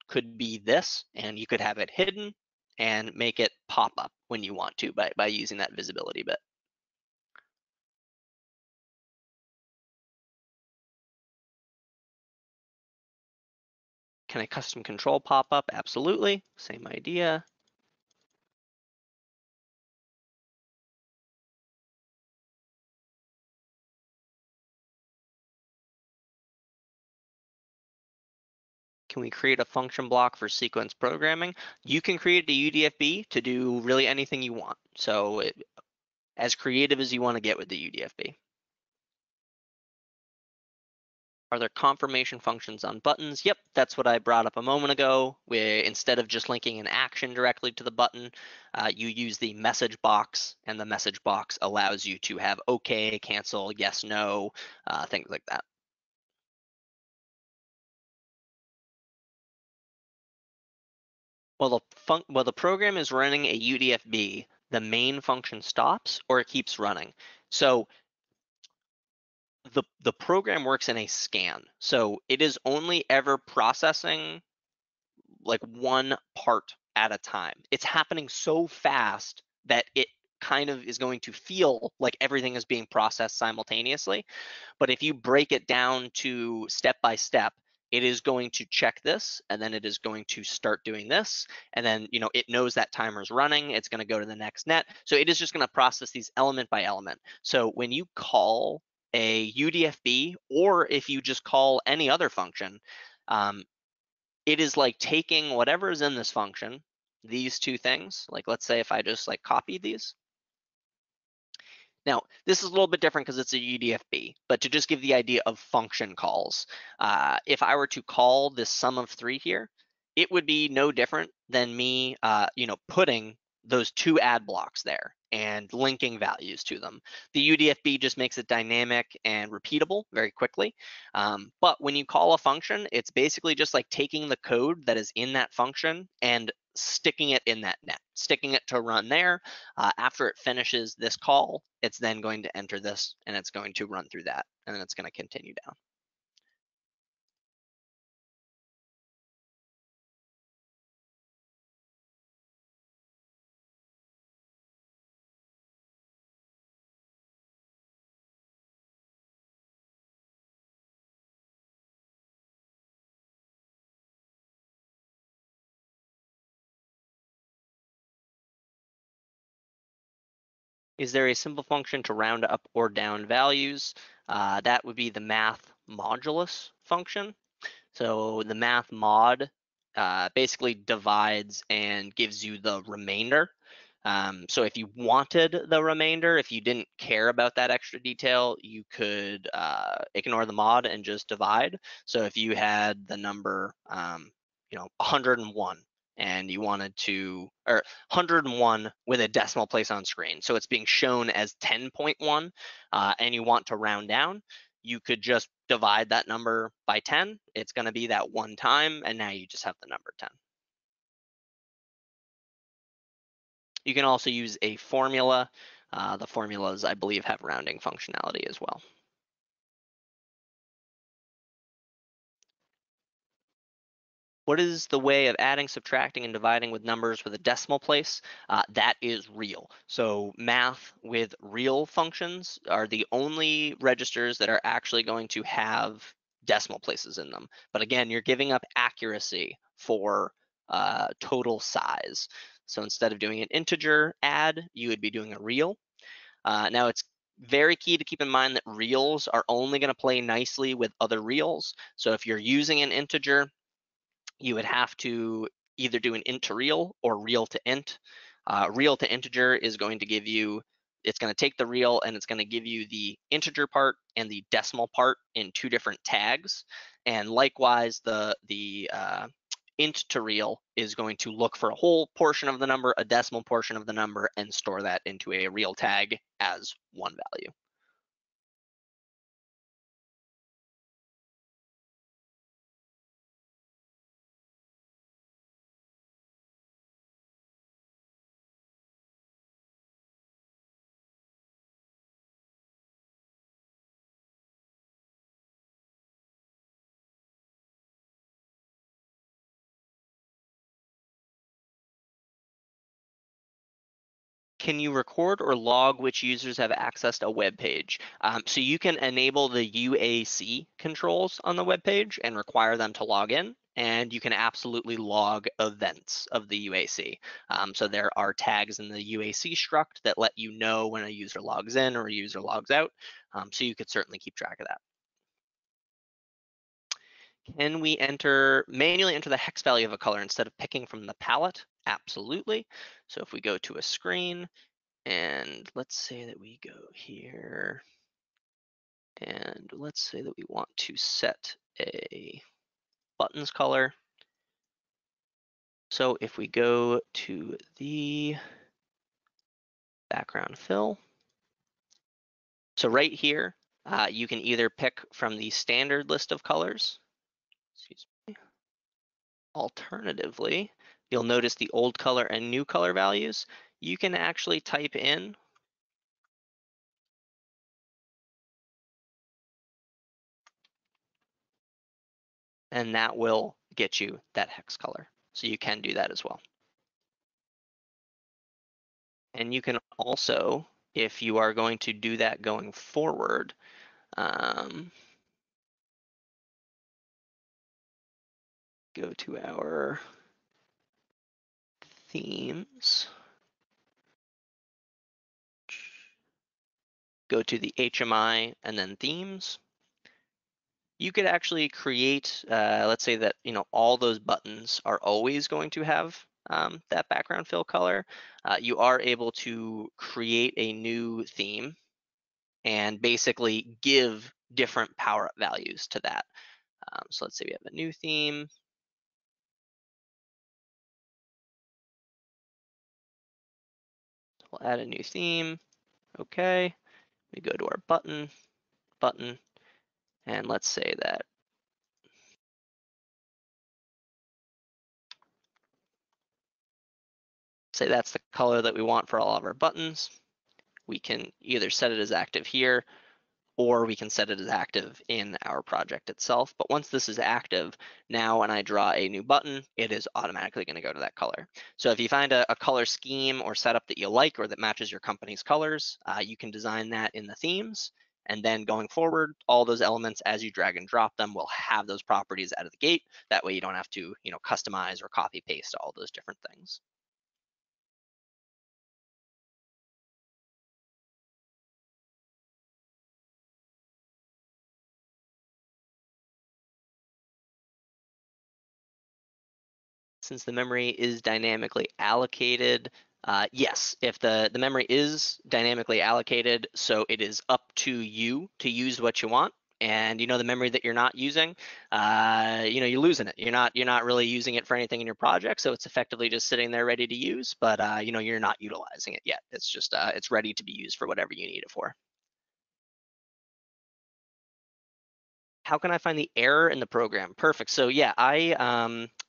could be this, and you could have it hidden and make it pop up when you want to by using that visibility bit. Can a custom control pop up? Absolutely, same idea. Can we create a function block for sequence programming? You can create a UDFB to do really anything you want. So as creative as you want to get with the UDFB. Are there confirmation functions on buttons? Yep, that's what I brought up a moment ago, where instead of just linking an action directly to the button, you use the message box, and the message box allows you to have OK, cancel, yes, no, things like that. While the program is running a UDFB, the main function stops or it keeps running. So the program works in a scan. So it is only ever processing like one part at a time. It's happening so fast that it kind of is going to feel like everything is being processed simultaneously. But if you break it down to step by step, it is going to check this, and then it is going to start doing this, and then it knows that timer's running. It's going to go to the next net. So it is just going to process these element by element. So when you call a UDFB, or if you just call any other function, it is like taking whatever is in this function, these two things. Like let's say if I just like copy these. Now, this is a little bit different because it's a UDFB, but to just give the idea of function calls, if I were to call this sum of three here, it would be no different than me, putting those two add blocks there and linking values to them. The UDFB just makes it dynamic and repeatable very quickly. But when you call a function, it's basically just like taking the code that is in that function and sticking it in that net, sticking it to run there. After it finishes this call, it's then going to enter this, and it's going to run through that, and then it's going to continue down. Is there a simple function to round up or down values? That would be the math modulus function. So the math mod basically divides and gives you the remainder. So if you wanted the remainder, if you didn't care about that extra detail, you could ignore the mod and just divide. So if you had the number 101, and you wanted to, or 101 with a decimal place on screen, so it's being shown as 10.1, and you want to round down, you could just divide that number by 10. It's going to be that one time, and now you just have the number 10. You can also use a formula. The formulas, I believe, have rounding functionality as well. What is the way of adding, subtracting, and dividing with numbers with a decimal place? That is real. So math with real functions are the only registers that are actually going to have decimal places in them. But again, you're giving up accuracy for total size. So instead of doing an integer add, you would be doing a real. Now it's very key to keep in mind that reals are only going to play nicely with other reals. So if you're using an integer, you would have to either do an int to real or real to int. Real to integer is going to give you, it's going to take the real and it's going to give you the integer part and the decimal part in two different tags. And likewise, the int to real is going to look for a whole portion of the number, a decimal portion of the number, and store that into a real tag as one value. can you record or log which users have accessed a web page? So you can enable the UAC controls on the web page and require them to log in. And you can absolutely log events of the UAC. So there are tags in the UAC struct that let you know when a user logs in or a user logs out. So you could certainly keep track of that. Can we manually enter the hex value of a color instead of picking from the palette? Absolutely. So if we go to a screen and let's say that we go here and let's say that we want to set a buttons color. So if we go to the background fill, so right here, you can either pick from the standard list of colors. Excuse me. Alternatively, you'll notice the old color and new color values. You can actually type in and that will get you that hex color. So you can do that as well. And you can also, if you are going to do that going forward, go to our themes, go to the HMI and then themes. You could actually create, let's say that, you know, all those buttons are always going to have that background fill color. You are able to create a new theme and basically give different power up values to that. So let's say we have a new theme. We'll add a new theme. Okay, we go to our button, and let's say that say that's the color that we want for all of our buttons. We can either set it as active here, or we can set it as active in our project itself. But once this is active, now when I draw a new button, it is automatically going to go to that color. So if you find a color scheme or setup that you like or that matches your company's colors, you can design that in the themes. And then going forward, all those elements as you drag and drop them will have those properties out of the gate. That way you don't have to, you know, customize or copy paste all those different things. Since the memory is dynamically allocated, yes, if the memory is dynamically allocated, so it is up to you to use what you want. And you know, the memory that you're not using, you know, you're losing it. You're not really using it for anything in your project, so it's effectively just sitting there ready to use. But you know, you're not utilizing it yet. It's just it's ready to be used for whatever you need it for. How can I find the error in the program? Perfect. So yeah,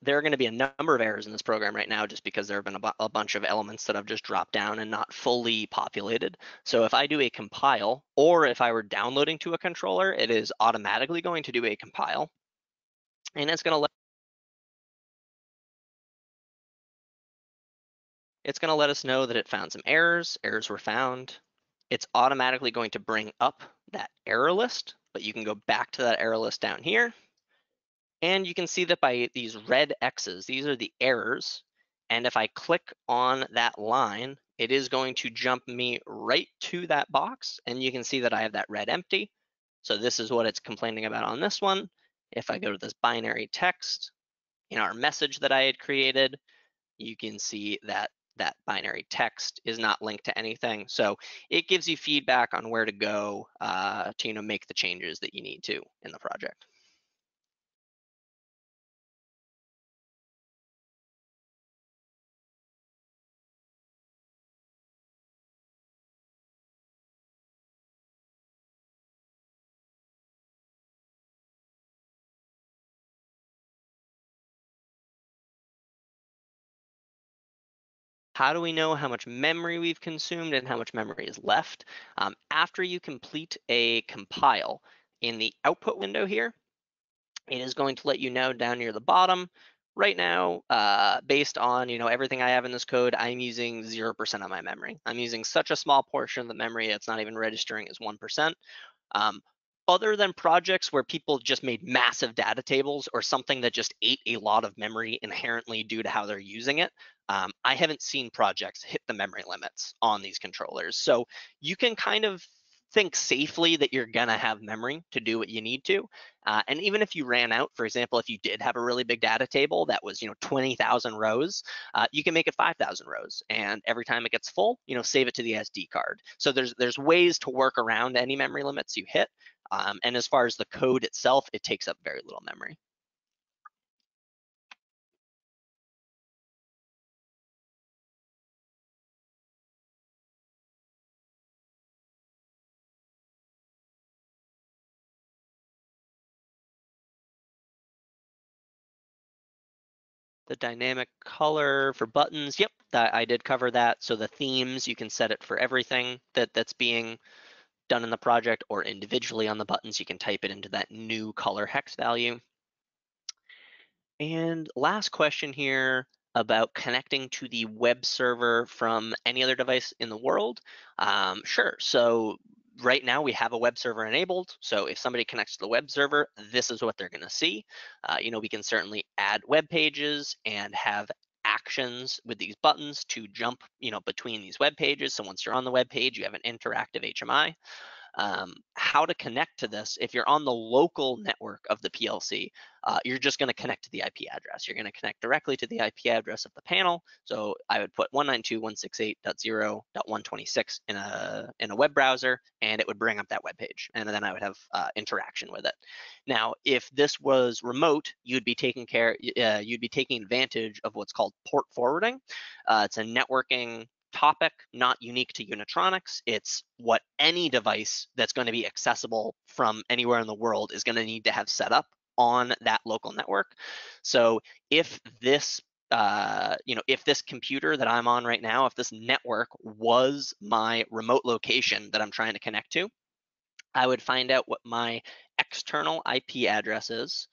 there are going to be a number of errors in this program right now just because there have been a bunch of elements that I've just dropped down and not fully populated. So if I do a compile, or if I were downloading to a controller, it is automatically going to do a compile, and it's going to let us know that it found some errors. Errors were found. It's automatically going to bring up that error list. But you can go back to that error list down here, and you can see that by these red X's, these are the errors. And if I click on that line, it is going to jump me right to that box, and you can see that I have that red empty. So this is what it's complaining about on this one. If I go to this binary text in our message that I had created, you can see that that binary text is not linked to anything. So it gives you feedback on where to go to, you know, make the changes that you need to in the project. How do we know how much memory we've consumed and how much memory is left? After you complete a compile in the output window here, it is going to let you know down near the bottom right now, based on, you know, everything I have in this code, I'm using 0% of my memory. I'm using such a small portion of the memory, it's not even registering as 1%. Other than projects where people just made massive data tables or something that just ate a lot of memory inherently due to how they're using it, I haven't seen projects hit the memory limits on these controllers. So you can kind of think safely that you're gonna have memory to do what you need to. And even if you ran out, for example, if you did have a really big data table that was, you know, 20,000 rows, you can make it 5,000 rows. And every time it gets full, you know, save it to the SD card. So there's ways to work around any memory limits you hit. And as far as the code itself, it takes up very little memory. The dynamic color for buttons, yep, I did cover that. So the themes, you can set it for everything that's being done in the project, or individually on the buttons, you can type it into that new color hex value. And last question here about connecting to the web server from any other device in the world. Sure, so right now we have a web server enabled. So if somebody connects to the web server, this is what they're gonna see. You know, we can certainly add web pages and have actions with these buttons to jump, you know, between these web pages. So once you're on the web page, you have an interactive HMI. How to connect to this, if you're on the local network of the PLC, you're just going to connect to the IP address. You're going to connect directly to the IP address of the panel. So I would put 192.168.0.126 in a web browser, and it would bring up that web page, and then I would have interaction with it. Now, if this was remote, you'd be taking advantage of what's called port forwarding. It's a networking topic, not unique to Unitronics. It's what any device that's going to be accessible from anywhere in the world is going to need to have set up on that local network. So if this, if this computer that I'm on right now, if this network was my remote location that I'm trying to connect to, I would find out what my external IP address is.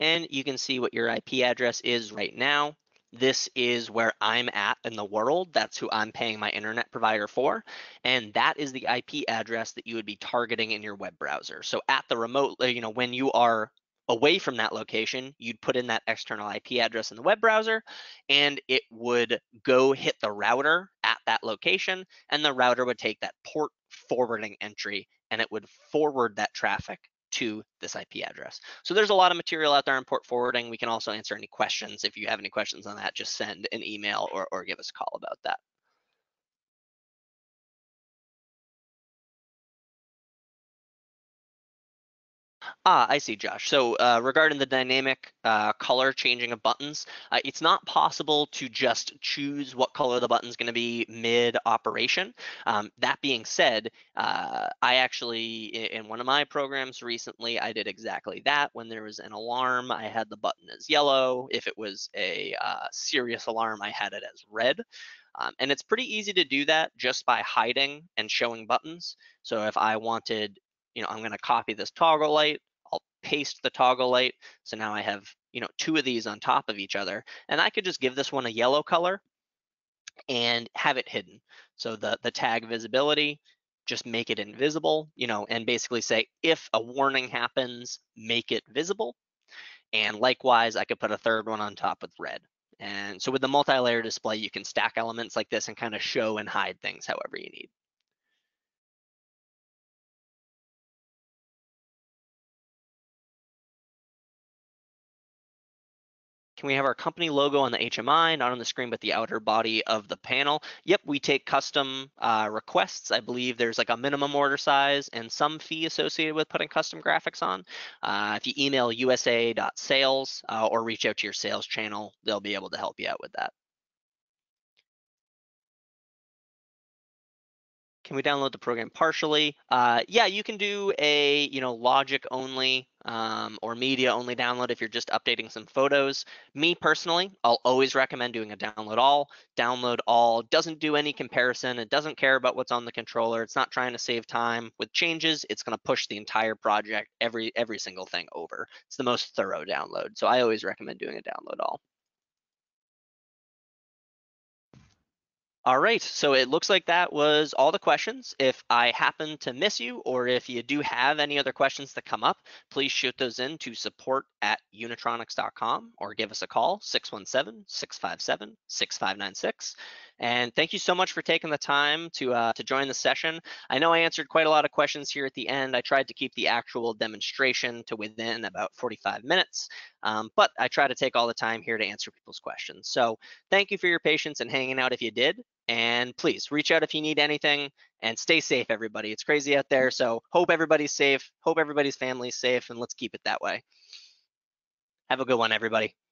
And you can see what your IP address is right now. This is where I'm at in the world. That's who I'm paying my internet provider for. And that is the IP address that you would be targeting in your web browser. So at the remote, you know, when you are away from that location, you'd put in that external IP address in the web browser, and it would go hit the router at that location, and the router would take that port forwarding entry, and it would forward that traffic to this IP address. So there's a lot of material out there on port forwarding. We can also answer any questions. If you have any questions on that, just send an email or give us a call about that. I see, Josh. So regarding the dynamic color changing of buttons, it's not possible to just choose what color the button's going to be mid-operation. That being said, I actually, in one of my programs recently, I did exactly that. When there was an alarm, I had the button as yellow. If it was a serious alarm, I had it as red. And it's pretty easy to do that just by hiding and showing buttons. So if I wanted, you know, I'm going to copy this toggle light, I'll paste the toggle light. So now I have, you know, two of these on top of each other, and I could just give this one a yellow color and have it hidden. So the tag visibility, just make it invisible, you know, and basically say, if a warning happens, make it visible. And likewise, I could put a third one on top with red. And so with the multi-layer display, you can stack elements like this and kind of show and hide things however you need. Can we have our company logo on the HMI, not on the screen, but the outer body of the panel? Yep, we take custom requests. I believe there's like a minimum order size and some fee associated with putting custom graphics on. If you email usa.sales or reach out to your sales channel, they'll be able to help you out with that. Can we download the program partially? Yeah, you can do a, logic only or media only download if you're just updating some photos. Me personally, I'll always recommend doing a download all. Download all doesn't do any comparison. It doesn't care about what's on the controller. It's not trying to save time with changes. It's going to push the entire project, every single thing over. It's the most thorough download. So I always recommend doing a download all. All right, so it looks like that was all the questions. If I happen to miss you, or if you do have any other questions that come up, please shoot those in to support@unitronics.com or give us a call, 617-657-6596. And thank you so much for taking the time to join the session. I know I answered quite a lot of questions here at the end. I tried to keep the actual demonstration to within about 45 minutes, but I try to take all the time here to answer people's questions. So thank you for your patience and hanging out if you did. And please reach out if you need anything, and stay safe, everybody. It's crazy out there, so hope everybody's safe, hope everybody's family's safe, and let's keep it that way. Have a good one, everybody.